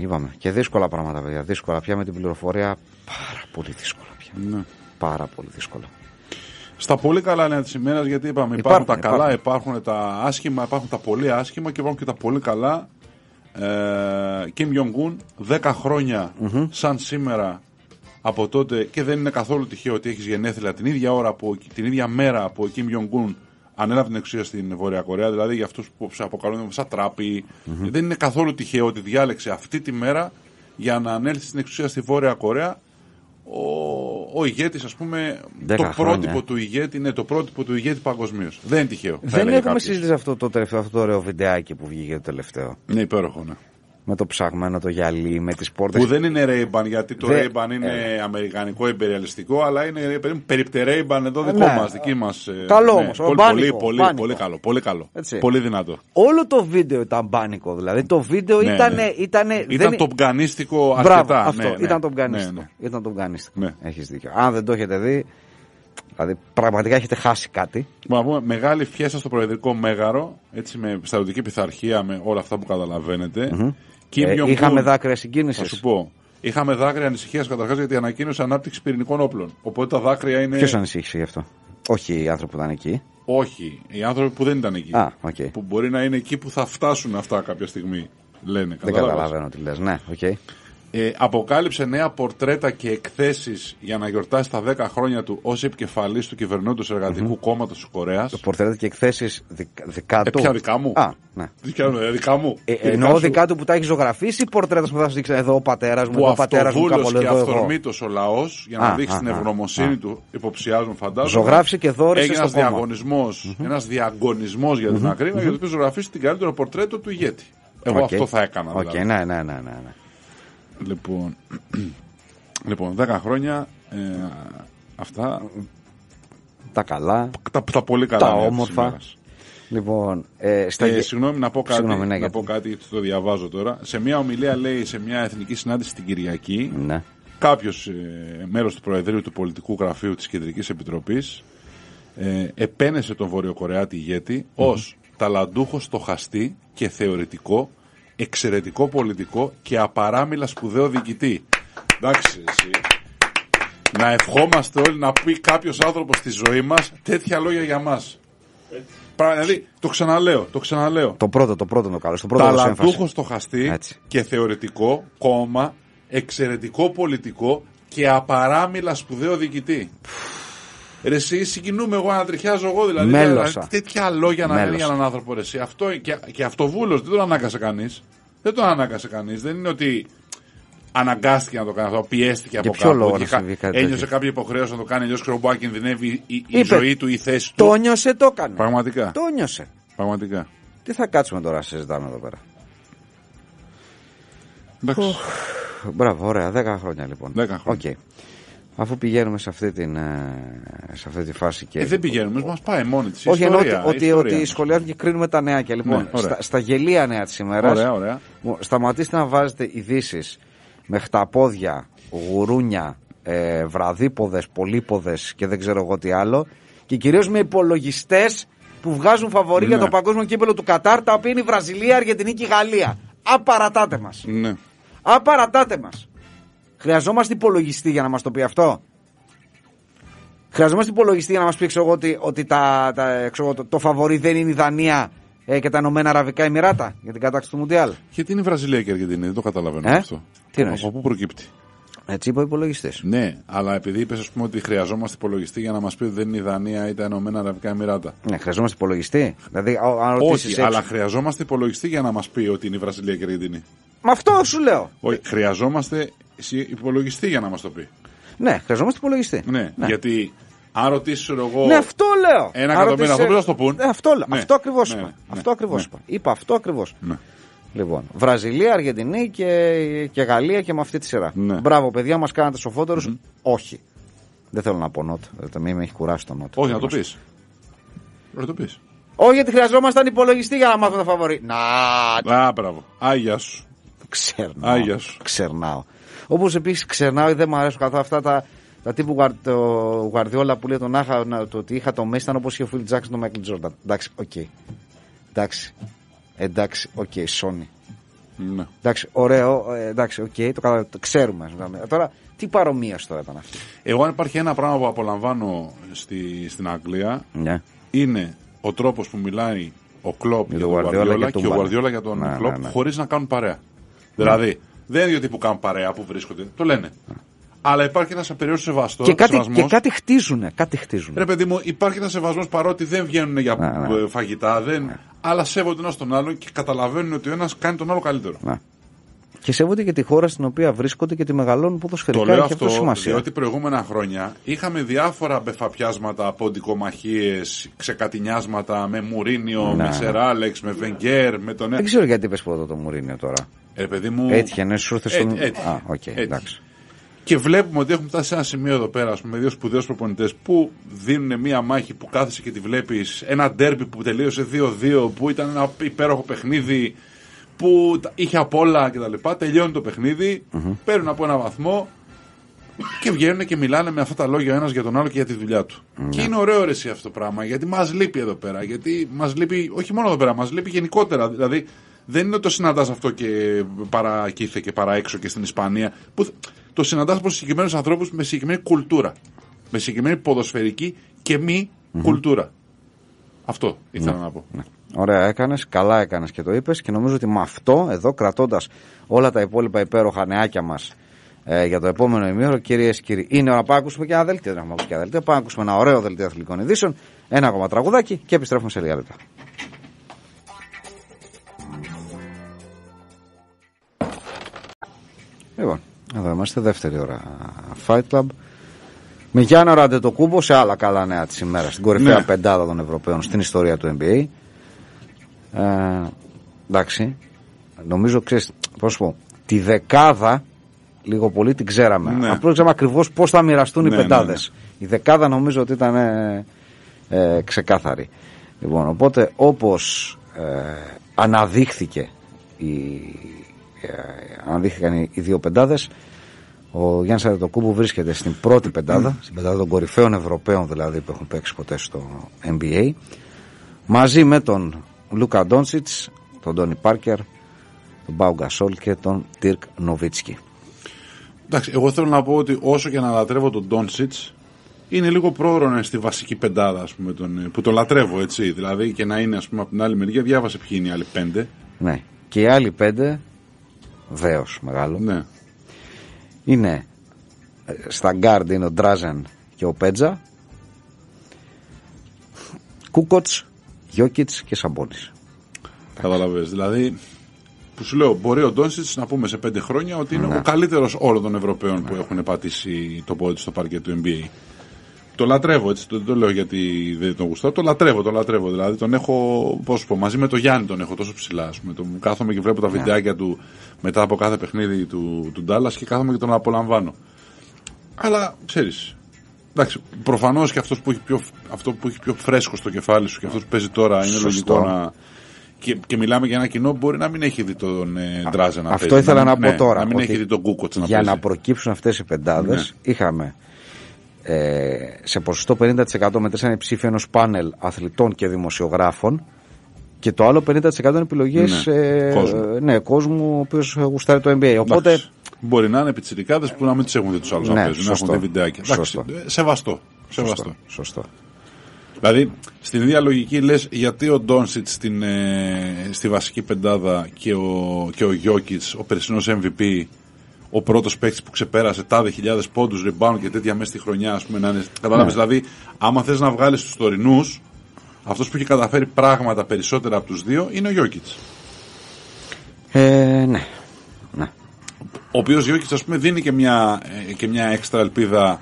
Είπαμε. Και δύσκολα πράγματα, παιδιά. Δύσκολα πια με την πληροφορία. Πάρα πολύ δύσκολα πια. Ναι. Πάρα πολύ δύσκολα. Στα πολύ καλά νέα της ημέρας, γιατί είπαμε, υπάρχουν, υπάρχουν τα υπάρχουν. καλά, υπάρχουν τα άσχημα, υπάρχουν τα πολύ άσχημα και υπάρχουν και τα πολύ καλά. Ε, Κιμ Γιονγκούν, δέκα χρόνια mm-hmm. σαν σήμερα από τότε, και δεν είναι καθόλου τυχαίο ότι έχεις γενέθλια την ίδια ώρα, από, την ίδια μέρα που ο Κιμ Γιονγκούν ανέλαβε την εξουσία στην Βόρεια Κορέα, δηλαδή για αυτούς που αποκαλούν σαν τράπη. Mm-hmm. Δεν είναι καθόλου τυχαίο ότι διάλεξε αυτή τη μέρα για να ανέλθει στην εξουσία στη Βόρεια Κορέα ο, ο ηγέτης, ας πούμε, το πρότυπο, του ηγέτη, ναι, το πρότυπο του ηγέτη παγκοσμίως. Δεν είναι τυχαίο. Δεν έχουμε συζητήσει αυτό το τελευταίο, αυτό το ωραίο βιντεάκι που βγήκε το τελευταίο. Είναι υπέροχο, ναι. με το ψαγμένο το γυαλί, με τις πόρτες. Που δεν είναι Ray-Ban, γιατί το Δε... Ray-Ban είναι ε... αμερικανικό υπεριαλιστικό, αλλά είναι περίπτε Ray-Ban εδώ δικό ναι. μας, δική μας. Καλό ναι. όμως, πολύ, μπάνικο, πολύ, μπάνικο. πολύ καλό, πολύ καλό, έτσι. Πολύ δυνατό. Όλο το βίντεο ήταν μπάνικο, δηλαδή το βίντεο ναι, ήταν... Ναι. Ήτανε, ήταν δεν... το μπγανίστικο αρκετά. αυτό, ναι, ναι. ήταν το μπγανίστικο, ναι, ναι. Ήταν το μπγανίστικο. Ναι. Έχεις δίκιο. Αν δεν το έχετε δει, δηλαδή πραγματικά έχετε χάσει κάτι. Μα πούμε, μεγάλη φιέστα στο προεδρικό μέγαρο, έτσι με στρατιωτική πειθαρχία, με όλα αυτά που καταλαβαίνετε. Mm-hmm. Ε, είχαμε που... δάκρυα συγκίνησης. Θα σου πω. Είχαμε δάκρυα ανησυχίας καταρχάς γιατί ανακοίνωσε ανάπτυξη πυρηνικών όπλων. Οπότε τα δάκρυα είναι. Ποιος ανησύχησε γι' αυτό? Όχι οι άνθρωποι που ήταν εκεί. Όχι. Οι άνθρωποι που δεν ήταν εκεί. Α, okay. Που μπορεί να είναι εκεί που θα φτάσουν αυτά κάποια στιγμή. Λένε. Δεν καταλαβαίνω τι λες. Ναι, οκ. Okay. Ε, αποκάλυψε νέα πορτρέτα και εκθέσεις για να γιορτάσει τα δέκα χρόνια του ως επικεφαλής του κυβερνώντος εργατικού mm-hmm. κόμματος της Κορέας. Το πορτρέτα και εκθέσεις δικ, δικά του. Ε, ποια δικά μου. Α, ναι. Δικά, δικά μου. Ε, ε, εννοώ δικά του που τα έχει ζωγραφίσει ή πορτρέτα που θα σου δείξει εδώ ο πατέρας μου, ο πατέρας μου, κάπου εδώ. Και αυθορμήτως ο λαός για να α, δείξει α, την ευγνωμοσύνη του, υποψιάζουν φαντάζομαι. Ζωγράφησε και δόρισε στο κόμμα. Ένας διαγωνισμός για την ακρίβεια για το οποίο ζωγραφίσει την καλύτερο πορτρέτο του ηγέτη. Εγώ αυτό θα έκανα. Ναι, ναι, ναι. Λοιπόν, λοιπόν, δέκα χρόνια ε, αυτά. Τα καλά. Τα, τα πολύ καλά. Τα όμορφα. Λοιπόν, ε, στα... ε, συγγνώμη να πω κάτι. Συγγνώμη, ναι, να γιατί... πω κάτι γιατί το διαβάζω τώρα. Σε μια ομιλία, λέει, σε μια εθνική συνάντηση την Κυριακή, ναι. κάποιος ε, μέλος του Προεδρείου του Πολιτικού Γραφείου της Κεντρικής Επιτροπής ε, επένεσε τον Βορειοκορεάτη ηγέτη mm-hmm. ως ταλαντούχο, στοχαστή και θεωρητικό, εξαιρετικό πολιτικό και απαράμιλα σπουδαίο διοικητή. Εντάξει, εσύ. Να ευχόμαστε όλοι να πει κάποιος άνθρωπος στη ζωή μας τέτοια λόγια για μας. Δηλαδή, το ξαναλέω, το ξαναλέω. Το πρώτο, το πρώτο με καλό. Ταλαντούχο, στοχαστή και θεωρητικό, κόμμα, εξαιρετικό πολιτικό και απαράμιλα σπουδαίο διοικητή. Ρε εσύ, συγκινούμε εγώ, ανατριχιάζω εγώ δηλαδή. Μέλωσα. Δηλαδή τέτοια λόγια να λέει για έναν άνθρωπο, ρε εσύ. Αυτό, και, και αυτοβούλος, δεν τον ανάγκασε κανείς. Δεν τον ανάγκασε κανείς. Δεν είναι ότι αναγκάστηκε να το κάνει αυτό, πιέστηκε από κάπου. Ένιωσε κάποια υποχρέωση να το κάνει, αλλιώς ξέρω που κινδυνεύει η, η ζωή του, η θέση του. Το νιώσε, το έκανε. Πραγματικά. Το νιώσε. Πραγματικά. Τι θα κάτσουμε τώρα να συζητάμε εδώ πέρα. Εντάξει. Oh, μπράβο, ωραία. δέκα χρόνια λοιπόν. δέκα χρόνια. Okay. Αφού πηγαίνουμε σε αυτή, την, σε αυτή τη φάση και. Ε, δεν πηγαίνουμε, μας πάει μόνη της. Όχι, εννοώ ότι, ότι σχολιάζουμε και κρίνουμε τα νέα και λοιπόν. Ναι, στα, στα γελία νέα της ημέρας. Ωραία, ωραία. Σταματήστε να βάζετε ειδήσεις με χταπόδια, γουρούνια, ε, βραδίποδες, πολύποδες και δεν ξέρω εγώ τι άλλο. Και κυρίως με υπολογιστές που βγάζουν φαβορί ναι. για το παγκόσμιο κύπελλο του Κατάρ, τα οποία είναι η Βραζιλία, Αργεντινή και η Γαλλία. Απαρατάτε μας. Ναι. Απαρατάτε μας. Χρειαζόμαστε υπολογιστή για να μας το πει αυτό. Χρειαζόμαστε υπολογιστή για να μας πει ξέρω, ότι, ότι τα, τα, ξέρω, το, το φαβορί δεν είναι η Δανία ε, και τα Ηνωμένα Αραβικά Εμιράτα για την κατάκτηση του Μουντιάλ. Γιατί είναι η Βραζιλία και η Αργεντινή, δεν το καταλαβαίνω ε? αυτό. Τι από πού προκύπτει. Έτσι είπε ο υπολογιστής. Ναι, αλλά επειδή είπες ας πούμε, ότι χρειαζόμαστε υπολογιστή για να μας πει ότι δεν είναι η Δανία ή τα Ηνωμένα Αραβικά Εμιράτα. Ναι, χρειαζόμαστε υπολογιστή. Δηλαδή, αν όχι, έξω... αλλά χρειαζόμαστε υπολογιστή για να μας πει ότι είναι η Βραζιλία και η Αργεντινή. Μα αυτό σου λέω. Όχι, χρειαζόμαστε. Υπολογιστή για να μας το πει. Ναι, χρειαζόμαστε υπολογιστή. Ναι, ναι. Γιατί αν ρωτήσω εγώ. Ναι, αυτό λέω. Ένα εκατομμύριο ρωτήσε... θα το πούν. Ναι, αυτό λέω. Ναι. Αυτό ακριβώς ναι, είπα. Ναι, αυτό ναι, ακριβώς ναι. είπα. Είπα αυτό ακριβώς. Ναι. Λοιπόν, Βραζιλία, Αργεντινή και... και Γαλλία και με αυτή τη σειρά. Ναι. Μπράβο, παιδιά, μας κάνατε σοφότερους. Mm. Όχι. Δεν θέλω να πω νότ. Δηλαδή, με έχει κουράσει το νότ. Όχι, να το πεις. Να το πεις. Όχι, γιατί χρειαζόμασταν υπολογιστή για να μάθουμε τα φαβορί. Να. Α, μπράβο. Άγια σου. Ξερνάω. Όπως επίσης ξερνάω ή δεν μου αρέσουν καθόλου αυτά τα, τα τύπου γουαρ, το, Γουαρδιόλα που λέει τον Άχα, το ότι είχα το Μέση ήταν όπως είχε ο Φιλ Τζάκσον τον Μάικλ Τζόρνταν. Εντάξει, οκ. Okay. Εντάξει, εντάξει, οκ, okay, Sony. Ναι. Εντάξει, ωραίο, εντάξει, οκ, okay, το, το ξέρουμε. Τώρα, τι παρομοίωση τώρα ήταν αυτή. Εγώ αν υπάρχει ένα πράγμα που απολαμβάνω στη, στην Αγγλία, yeah. είναι ο τρόπος που μιλάει ο Κλόπ για τον Γουαρδιόλα και, και ο Γουαρδιόλα για τον να, Κλόπ ναι, ναι. χωρίς να κάνουν παρέα. Δηλαδή, ναι. δεν είναι ότι που κάνουν παρέα, που βρίσκονται. Το λένε. Yeah. Αλλά υπάρχει ένα απεριόριστο σεβασμό. Και κάτι, σεβασμός. Και κάτι χτίζουνε, κάτι χτίζουνε. Ρε παιδί μου, υπάρχει ένα σεβασμό παρότι δεν βγαίνουν για yeah, φαγητά, δεν... yeah. αλλά σέβονται ένα τον άλλον και καταλαβαίνουν ότι ο ένα κάνει τον άλλο καλύτερο. Yeah. Και σέβονται και τη χώρα στην οποία βρίσκονται και τη μεγαλώνουν ποδοσφαιρικά. Το λέω και αυτό, σημασία. Διότι προηγούμενα χρόνια είχαμε διάφορα μπεφαπιάσματα, ποντικομαχίες, ξεκατηνιάσματα με Μουρίνιο, yeah. με Σερ Άλεξ, με yeah. Βενγκέρ, με τον. Δεν ξέρω γιατί πες ποδό το Μουρίνιο τώρα. Ε, παιδί μου... Έτυχε, ναι, σου ήρθε στον... Έτυχε, έτυχε. Α, οκ, okay, εντάξει. Και βλέπουμε ότι έχουμε φτάσει σε ένα σημείο εδώ πέρα, ας πούμε, με δύο σπουδαίους προπονητές που δίνουν μία μάχη που κάθεσαι και τη βλέπεις, ένα ντέρμπι που τελείωσε δύο δύο, που ήταν ένα υπέροχο παιχνίδι, που είχε απ' όλα κτλ. Τελειώνει το παιχνίδι, mm-hmm. παίρνουν από ένα βαθμό και βγαίνουν και μιλάνε με αυτά τα λόγια ο ένας για τον άλλο και για τη δουλειά του. Mm-hmm. Και είναι ωραίο ρε, αυτό το πράγμα, γιατί μας λείπει εδώ πέρα. Γιατί μας λείπει, όχι μόνο εδώ πέρα, μας λείπει γενικότερα. Δηλαδή, δεν είναι ότι το συναντάς αυτό και παρακύθε και παραέξω και στην Ισπανία. Που το συναντάς από συγκεκριμένους ανθρώπους με συγκεκριμένη κουλτούρα. Με συγκεκριμένη ποδοσφαιρική και μη mm-hmm. κουλτούρα. Αυτό ήθελα ναι, να πω. Ναι. Ωραία έκανες, καλά έκανες και το είπες, και νομίζω ότι με αυτό εδώ, κρατώντας όλα τα υπόλοιπα υπέροχα νεάκια μας ε, για το επόμενο ημίωρο, κυρίες και κύριοι, είναι ώρα να πάμε ακούσουμε και ένα δελτίο. Δεν έχουμε και ένα δελτίο. Πάμε ακούσουμε ένα ωραίο δελτίο αθλητικών ειδήσεων, ένα ακόμα τραγουδάκι και επιστρέφουμε σε λίγα λεπτά. Λοιπόν, εδώ είμαστε, δεύτερη ώρα Fight Club. Με Γιάννη Ραντετοκούμπο σε άλλα καλά νέα της ημέρας. Στην κορυφαία ναι. πεντάδα των Ευρωπαίων στην ιστορία του Ν Μπι Έι. Ε, εντάξει. Νομίζω, ξέρεις, πώς πω, τη δεκάδα λίγο πολύ την ξέραμε. Ναι. Απλώς ξέραμε ακριβώς πώς θα μοιραστούν ναι, οι πεντάδες. Ναι, ναι. Η δεκάδα νομίζω ότι ήταν ε, ε, ξεκάθαρη. Λοιπόν, οπότε όπως ε, αναδείχθηκε η... αναδείχθηκαν οι δύο πεντάδες, ο Γιάννης Αντετοκούμπο βρίσκεται στην πρώτη πεντάδα, στην πεντάδα των κορυφαίων Ευρωπαίων δηλαδή που έχουν παίξει ποτέ στο Ν Μπι Έι, μαζί με τον Λούκα Ντόντσιτς, τον Τόνι Πάρκερ, τον Πάου Γκασόλ και τον Τιρκ Νοβίτσκι. Εντάξει, εγώ θέλω να πω ότι όσο και να λατρεύω τον Ντόντσιτς, είναι λίγο πρόωρο να είναι στη βασική πεντάδα, ας πούμε, τον, που τον λατρεύω έτσι, δηλαδή, και να είναι, ας πούμε, από την άλλη μεριά. Διάβασε ποιοι είναι οι άλλοι πέντε. Ναι, και οι άλλοι πέντε. Δέος μεγάλο. Ναι. Είναι στα γκάρντ, είναι ο Ντράζεν και ο Πέτζα, Κούκοτς, Γιόκιτς και Σαμπόνις. Καταλαβαίνεις. Δηλαδή, που σου λέω, μπορεί ο Ντόντσιτς να πούμε σε πέντε χρόνια ότι είναι ναι. ο καλύτερος όλων των Ευρωπαίων ναι. που έχουν πατήσει το πόδι στο παρκέ του Ν Μπι Έι. Το λατρεύω, έτσι, το, το λέω γιατί δεν τον γουστάω. Το λατρεύω, το λατρεύω. Δηλαδή τον έχω, πώς πω, μαζί με τον Γιάννη τον έχω τόσο ψηλά. Τον κάθομαι και βλέπω τα yeah. βιντεάκια του μετά από κάθε παιχνίδι του Ντάλλας και κάθομαι και τον απολαμβάνω. Αλλά ξέρεις, εντάξει, προφανώς και αυτός που έχει πιο, αυτό που έχει πιο φρέσκο στο κεφάλι σου και αυτός που παίζει τώρα είναι σωστό. Λογικό να. Και, και μιλάμε για ένα κοινό που μπορεί να μην έχει δει τον ε, Ντράζα να παίζει. Αυτό ήθελα να, να πω ναι, τώρα. Να μην έχει δει τον Κούκοτς να παίζει. Για να προκύψουν αυτές οι πεντάδες ναι. είχαμε. Ε, σε ποσοστό πενήντα τοις εκατό μετρήσανε ψήφοι ενός πάνελ αθλητών και δημοσιογράφων και το άλλο πενήντα τοις εκατό είναι επιλογές ναι, ε, κόσμου. Ναι, κόσμου ο οποίος γουστάρει το Ν Μπι Έι. Οπότε, μπορεί να είναι πιτσιρικάδες που να μην τους έχουν δει τους άλλους ναι, να παίζουν, να έχουν δει βιντεάκια. Σωστό. Σεβαστό. Σεβαστό. Σωστό. Δηλαδή, στην ίδια λογική λες γιατί ο Ντόντσιτς ε, στη βασική πεντάδα και ο, και ο Γιόκιτς, ο περσινός εμ βι πι, ο πρώτος παίκτης που ξεπέρασε τάδε χιλιάδες πόντους, rebound και τέτοια μέσα στη χρονιά, ας πούμε, να είναι. Καταλάβεις, ναι. δηλαδή, άμα θες να βγάλεις τους τωρινούς, αυτός που έχει καταφέρει πράγματα περισσότερα από τους δύο είναι ο Γιόκιτς. Ε, ναι. ναι. Ο οποίος Γιόκιτς, ας πούμε, δίνει και μια, και μια έξτρα ελπίδα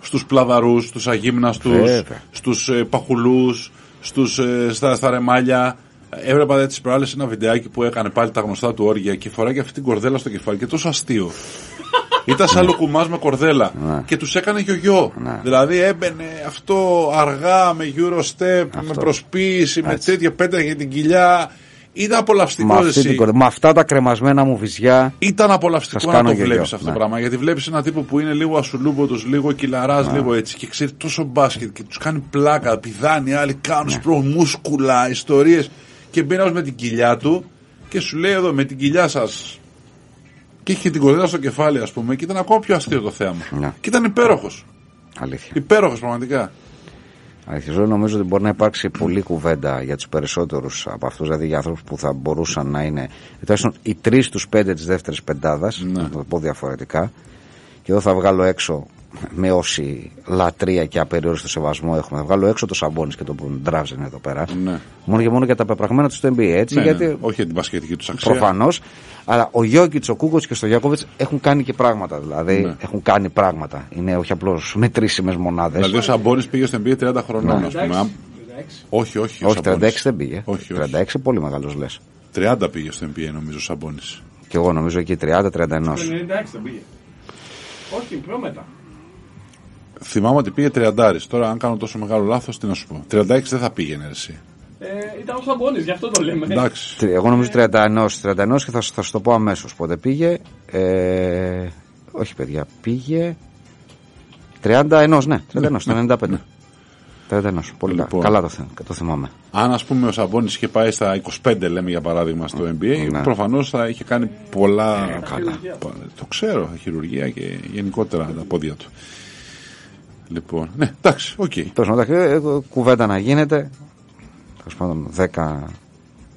στους πλαδαρούς, στους αγύμναστους, Φέβαια. στους ε, παχουλούς, στους, ε, στα, στα ρεμάλια. Έβλεπα δε τις προάλλες ένα βιντεάκι που έκανε πάλι τα γνωστά του όργια και φοράει και αυτή την κορδέλα στο κεφάλι και τόσο αστείο. Ήταν σαν λουκουμάς με κορδέλα ναι. και τους έκανε γιογιό. Ναι. Δηλαδή έμπαινε αυτό αργά με Eurostep, αυτό. με προσποίηση, με τέτοια πέτρα για την κοιλιά. Ήταν απολαυστικό εσύ. Κορδε... Με αυτά τα κρεμασμένα μου βυζιά. Ήταν απολαυστικό να το βλέπεις αυτό το ναι. πράγμα. Γιατί βλέπεις έναν τύπο που είναι λίγο ασουλούμποτος, λίγο κυλαράς, ναι. λίγο έτσι και ξέρει τόσο μπάσκετ και τους κάνει πλάκα, πηδάνει άλλοι, κάνουν ναι. σπρομούσκουλα, ιστορίες. Και μπαίνει με την κοιλιά του και σου λέει εδώ με την κοιλιά σας. Και είχε την κορδέλα στο κεφάλι, ας πούμε, και ήταν ακόμα πιο αστείο το θέαμα. Ναι. Και ήταν υπέροχος. Αλήθεια. Υπέροχος πραγματικά. Αλήθεια. Νομίζω ότι μπορεί να υπάρξει πολλή κουβέντα για τους περισσότερους από αυτούς, δηλαδή για ανθρώπους που θα μπορούσαν να είναι τουλάχιστον οι τρεις στους πέντε της δεύτερης πεντάδας, ναι. να το πω διαφορετικά. Και εδώ θα βγάλω έξω, με όση λατρεία και απεριόριστο σεβασμό έχουμε, θα βγάλω έξω το Σαμπόνις και τον Ντράζεν εδώ πέρα. Ναι. Μόνο και μόνο για τα πεπραγμένα του στο Ν Μπι Έι. Έτσι, ναι, γιατί ναι. Όχι την πασχετική του αξία. Προφανώς. Αλλά ο Γιόκιτς, ο Κούκοτς και ο Στογιάκοβιτς έχουν κάνει και πράγματα. Δηλαδή ναι. έχουν κάνει πράγματα. Είναι όχι απλώς μετρήσιμες μονάδες. Δηλαδή ο Σαμπόνις πήγε στο Ν Μπι Έι τριάντα χρονών, ναι. ας πούμε. τριάντα έξι. Όχι, όχι. Όχι, τριάντα έξι δεν πήγε. Όχι, όχι. τριάντα έξι πολύ μεγάλος λες. τριάντα πήγε στο Ν Μπι Έι νομίζω ο Σαμπόνις. και εγώ νομίζω εκεί τριάντα τριάντα ένα. Το ενενήντα έξι δεν πήγε. Όχι, πιο μετά. Θυμάμαι ότι πήγε τριάντα. Τώρα, αν κάνω τόσο μεγάλο λάθος, τι να σου πω. τριάντα έξι δεν θα πήγαινε εσύ. Ε, ήταν ο Σαμπόνης, γι' αυτό το λέμε. Εντάξει. Εγώ νομίζω τριάντα ένα και θα, θα σου το πω αμέσως πότε πήγε. Ε, όχι, παιδιά, πήγε. τριάντα ένα, ναι, τριάντα ένα, ναι, το ενενήντα πέντε. Ναι. Πολύ λοιπόν, καλά το, το θυμάμαι. Αν ας πούμε ο Σαμπόνης είχε πάει στα είκοσι πέντε, λέμε για παράδειγμα, στο εν μπι έι, ναι, προφανώς θα είχε κάνει πολλά. Ε, καλά. Το ξέρω, χειρουργία και γενικότερα τα πόδια του. Λοιπόν, ναι, εντάξει, οκ. Okay. Κουβέντα να γίνεται. Τέλος πάντων, δέκα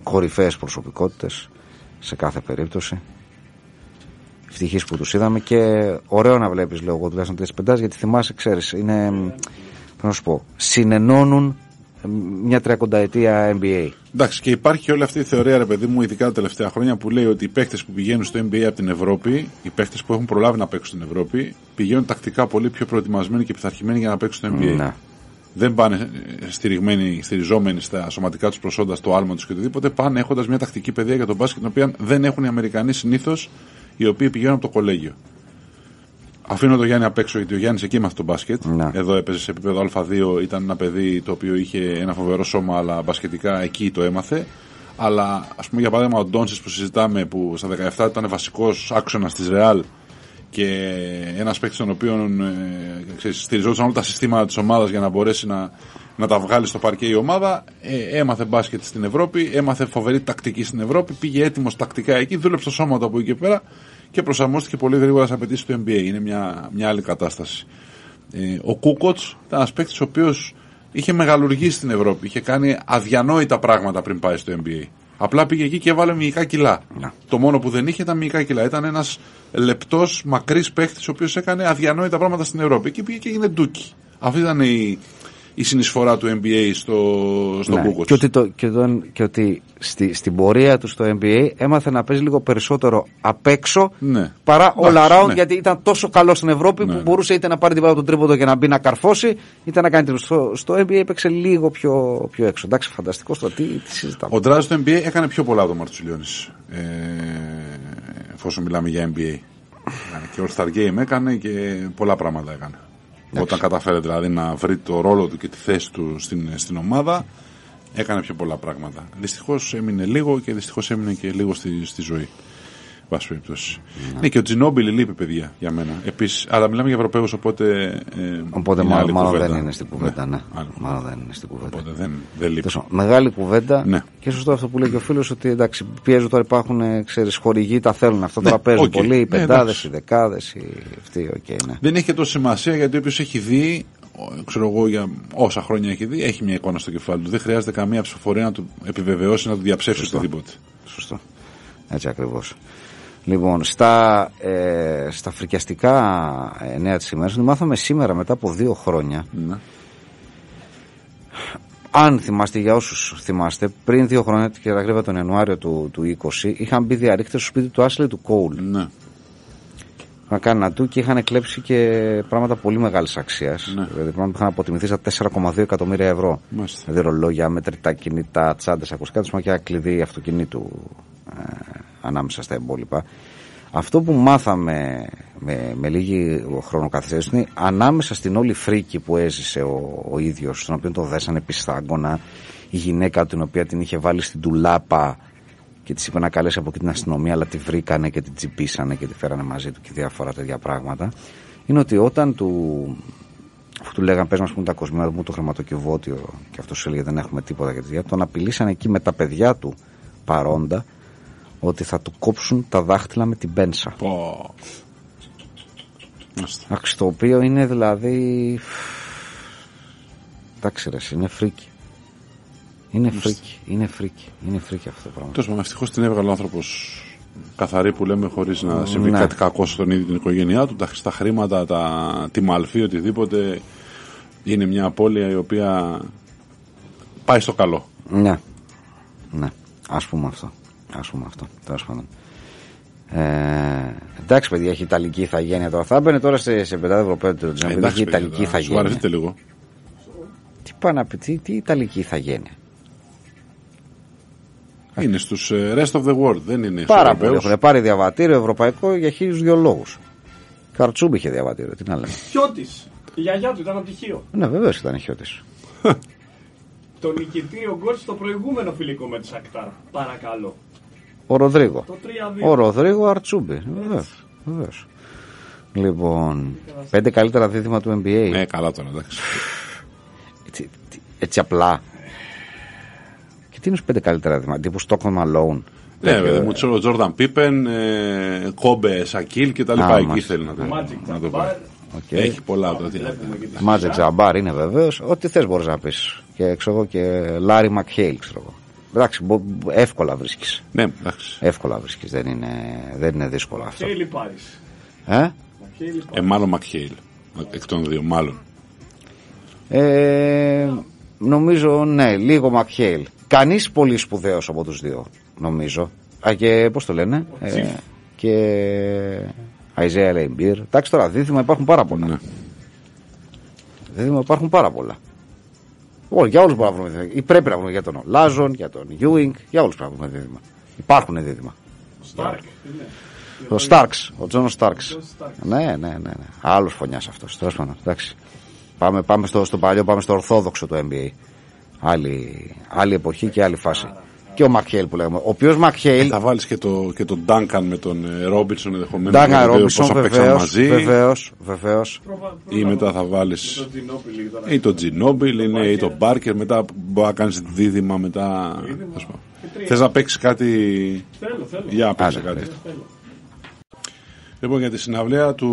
κορυφαίες προσωπικότητες σε κάθε περίπτωση. Ευτυχής που τους είδαμε και ωραίο να βλέπεις, λέω εγώ, τουλάχιστον τρεις πεντάς, γιατί θυμάσαι, ξέρεις, είναι. Να σου πω, συνενώνουν μια τριακονταετία εν μπι έι. Εντάξει, και υπάρχει και όλη αυτή η θεωρία, ρε παιδί μου, ειδικά τα τελευταία χρόνια, που λέει ότι οι παίκτες που πηγαίνουν στο εν μπι έι από την Ευρώπη, οι παίκτες που έχουν προλάβει να παίξουν στην Ευρώπη, πηγαίνουν τακτικά πολύ πιο προετοιμασμένοι και πειθαρχημένοι για να παίξουν στο εν μπι έι. Να. Δεν πάνε στηριγμένοι, στηριζόμενοι στα σωματικά τους προσόντα, στο άλμα τους και οτιδήποτε. Πάνε έχοντας μια τακτική παιδεία για τον μπάσκετ, την οποία δεν έχουν οι Αμερικανοί συνήθως, οι οποίοι πηγαίνουν από το κολέγιο. Αφήνω τον Γιάννη απ' έξω, γιατί ο Γιάννης εκεί μάθει τον μπάσκετ. Να. Εδώ έπαιζε σε επίπεδο Α2, ήταν ένα παιδί το οποίο είχε ένα φοβερό σώμα, αλλά μπασκετικά εκεί το έμαθε. Αλλά ας πούμε για παράδειγμα ο Ντόντσιτς που συζητάμε, που στα δεκαεπτά ήταν βασικός άξονας της Ρεάλ και ένας παίκτης των οποίων ε, ξέρεις, στηριζόντουσαν όλα τα συστήματα της ομάδας για να μπορέσει να, να τα βγάλει στο παρκέ η ομάδα. Ε, έμαθε μπάσκετ στην Ευρώπη, έμαθε φοβερή τακτική στην Ευρώπη, πήγε έτοιμος τακτικά εκεί, δούλεψε το σώμα του από εκεί και πέρα. Και προσαρμόστηκε πολύ γρήγορα στις απαιτήσεις του εν μπι έι. Είναι μια, μια άλλη κατάσταση. Ε, ο Κούκοτς ήταν ένας παίκτης ο οποίος είχε μεγαλουργήσει στην Ευρώπη. Είχε κάνει αδιανόητα πράγματα πριν πάει στο εν μπι έι. Απλά πήγε εκεί και έβαλε μυϊκά κιλά. Yeah. Το μόνο που δεν είχε ήταν μυϊκά κιλά. Ήταν ένας λεπτός, μακρύς παίκτης ο οποίος έκανε αδιανόητα πράγματα στην Ευρώπη. Εκεί πήγε και έγινε ντούκι. Αυτή ήταν η, η συνεισφορά του εν μπι έι στο, στο yeah. Κούκοτς. Και ότι, το, και τον, και ότι στη, στην πορεία του στο εν μπι έι έμαθε να παίζει λίγο περισσότερο απ' έξω, ναι, παρά all around, ναι, γιατί ήταν τόσο καλό στην Ευρώπη, ναι, που μπορούσε είτε να πάρει την μπάλα από τον τρίποντο και να μπει να καρφώσει, είτε να κάνει τίποτα. Στο, στο εν μπι έι έπαιξε λίγο πιο, πιο έξω. Εντάξει, φανταστικό στο τι, τι συζητάμε. Ο Ντράζ στο εν μπι έι έκανε πιο πολλά από τον Μαρτουσιλιώνης, ε, εφόσον μιλάμε για εν μπι έι. Και All-Star Game έκανε και πολλά πράγματα έκανε. Εντάξει. Όταν καταφέρει δηλαδή να βρει το ρόλο του και τη θέση του στην, στην ομάδα, έκανε πιο πολλά πράγματα. Δυστυχώς έμεινε λίγο και δυστυχώς έμεινε και λίγο στη, στη ζωή. Βάση περιπτώσει. Ναι. Ναι, και ο Τζινόμπιλι λείπει, παιδιά, για μένα. Επίσης, αλλά μιλάμε για Ευρωπαίους, οπότε. Ε, οπότε μάλλον, μάλλον δεν είναι στην κουβέντα. Ναι, ναι. Μάλλον δεν είναι στην κουβέντα. Οπότε δεν, δεν λείπει. Τόσο, μεγάλη κουβέντα. Ναι. Και σωστό αυτό που λέει και ο φίλος, ότι εντάξει, πιέζουν τώρα, υπάρχουν, ξέρεις, χορηγοί, τα θέλουν αυτό. Ναι, τώρα παίζουν okay, πολύ, οι πεντάδες, ναι, οι δεκάδες, οι αυτοί, okay, ναι. Δεν έχει και τόση σημασία, γιατί όποιος έχει δει, ξέρω εγώ, για όσα χρόνια έχει δει, έχει μια εικόνα στο κεφάλι του. Δεν χρειάζεται καμία ψηφοφορία να του επιβεβαιώσει, να του διαψεύσει οτιδήποτε. Σωστό. Έτσι ακριβώς. Λοιπόν, στα, ε, στα φρικιαστικά ε, νέα της ημέρας, μάθαμε σήμερα μετά από δύο χρόνια. Ναι. Αν θυμάστε, για όσους θυμάστε, πριν δύο χρόνια, και ακριβά τον Ιανουάριο του, του είκοσι, είχαν μπει διαρρήκτες στο σπίτι του Άσλεϊ του Κόουλ. Ναι. Είχαν κάνει να του και είχαν κλέψει και πράγματα πολύ μεγάλης αξίας. Ναι. Δηλαδή πράγματα που είχαν αποτιμηθεί στα τέσσερα κόμμα δύο εκατομμύρια ευρώ. Μάλιστα. Δηλαδή ρολόγια, μετρητά κινητά, τσάντες, ακουστικά του και κλειδί αυτοκινήτου. Ε, ανάμεσα στα εμπόλοιπα. Αυτό που μάθαμε με, με λίγη χρονοκαθυστέρηση είναι ανάμεσα στην όλη φρίκη που έζησε ο, ο ίδιος, στον οποίο το δέσανε πιστάγκωνα, η γυναίκα την οποία την είχε βάλει στην ντουλάπα και της είπε να καλέσει από εκεί την αστυνομία, αλλά τη βρήκανε και την τσιπήσανε και τη φέρανε μαζί του και διάφορα τέτοια πράγματα, είναι ότι όταν του, αφού του λέγανε πες μας πούμε τα κοσμήματα μου, το χρηματοκιβώτιο, και αυτός σου έλεγε δεν έχουμε τίποτα και τέτοια, τον απειλήσανε εκεί με τα παιδιά του παρόντα ότι θα του κόψουν τα δάχτυλα με την πένσα. Εντάξει, το οποίο είναι δηλαδή. Εντάξει, ρε, είναι φρίκι. Είναι φρίκι, είναι φρίκι, είναι φρίκι αυτό το πράγμα. Τέλος πάντων, ευτυχώς την έβγαλε ο άνθρωπος καθαρή, που λέμε, χωρίς να συμβεί ναι. κάτι κακό στον ίδιο την οικογένειά του. Τα χρήματα, τα, τη μαλφή, οτιδήποτε. Είναι μια απώλεια η οποία πάει στο καλό. Ναι, ναι, ας πούμε αυτό. Ας πούμε αυτό, τέλος πάντων. Ε, εντάξει, παιδιά, έχει Ιταλική ηθαγένεια τώρα. Θα μπαίνει τώρα σε, σε πεντάδε Ευρωπαίου του Τζαμπέλη. Έχει Ιταλική ηθαγένεια. Σου αρέσετε λίγο. Τι πάει να πει, τι, τι Ιταλική ηθαγένεια. Είναι στους rest of the world, δεν είναι στους Πάρα πολύ. Έχουν πάρει διαβατήριο ευρωπαϊκό για χίλιους δυο λόγους. Καρτσούμπη είχε διαβατήριο, τι να λέμε. Χιώτης. Η γιαγιά του ήταν από τυχείο. Ναι, βεβαίως ήταν Χιώτης. Το νικητήριο γκολ στο προηγούμενο φιλικό με τη Σακτάρ. Παρακαλώ. Ο Ροδρίγο. Ο Ροδρίγο Αρτσούμπη. Βεβαίως. Βεβαίως. Λοιπόν, πέντε καλύτερα δίδυμα του εν μπι έι. Ναι, καλά τώρα, εντάξει. Έτσι, έτσι απλά. Και τι είναι πέντε καλύτερα δίδυμα, τύπου Stockholm Alone. Ναι, μου ξέρω, Τζόρνταν Πίπεν, Κόμπε Σακίλ και τα λοιπά. Εκεί θέλει να το πει. Έχει πολλά. Μάτζε Τζαμπάρ είναι βεβαίως. Ό,τι θες μπορείς να πεις. Και ξέρω και Λάρι Μακχέιλ, ξέρω εγώ. Εντάξει, εύκολα βρίσκεις. Ναι, εντάξει. Εύκολα βρίσκεις, δεν είναι δύσκολο αυτό. Χέιλι πάρει. Ε? ε, μάλλον Μακχέιλ. Εκ των δύο, μάλλον. Ε, νομίζω, ναι, λίγο Μακχέιλ. Κανείς πολύ σπουδαίος από τους δύο, νομίζω. Α, και πώς το λένε, ε, και Αϊζέα Λεϊμπίρ. Εντάξει, τώρα δίδυμα υπάρχουν πάρα πολλά. Ναι. Δίδυμα υπάρχουν πάρα πολλά. Ό, για όλους μπορούμε να βρούμε δίδυμα. Πρέπει να βρούμε για τον Ολάζον, για τον Γιούινγκ, για όλους πρέπει να βρούμε δίδυμα. Υπάρχουν δίδυμα. Στάρκ. Ο Στάρξ, ο Τζόνο Στάρξ. Ναι, ναι, ναι. ναι. Άλλος φωνιάς αυτός. Τέλος πάντων, εντάξει. Πάμε, πάμε στο, στο παλιό, πάμε στο ορθόδοξο του εν μπι έι. Άλλη, άλλη εποχή και άλλη φάση. Και ο Μακχέιλ που λέγαμε. Ο οποίος Μακχέιλ. Θα βάλεις και, το, και τον Ντάνκαν με τον Ρόμπινσον ενδεχομένως. Ντάνκαν Ρόμπινσον, βεβαίως. Βεβαίως. Ή μετά θα βάλεις. Ή τον Τζινόμπιλ, ή τον Μπάρκερ. Μετά μπορεί να κάνεις δίδυμα μετά. Θες να παίξεις κάτι. Για να κάτι. Λοιπόν, για τη συναυλία του,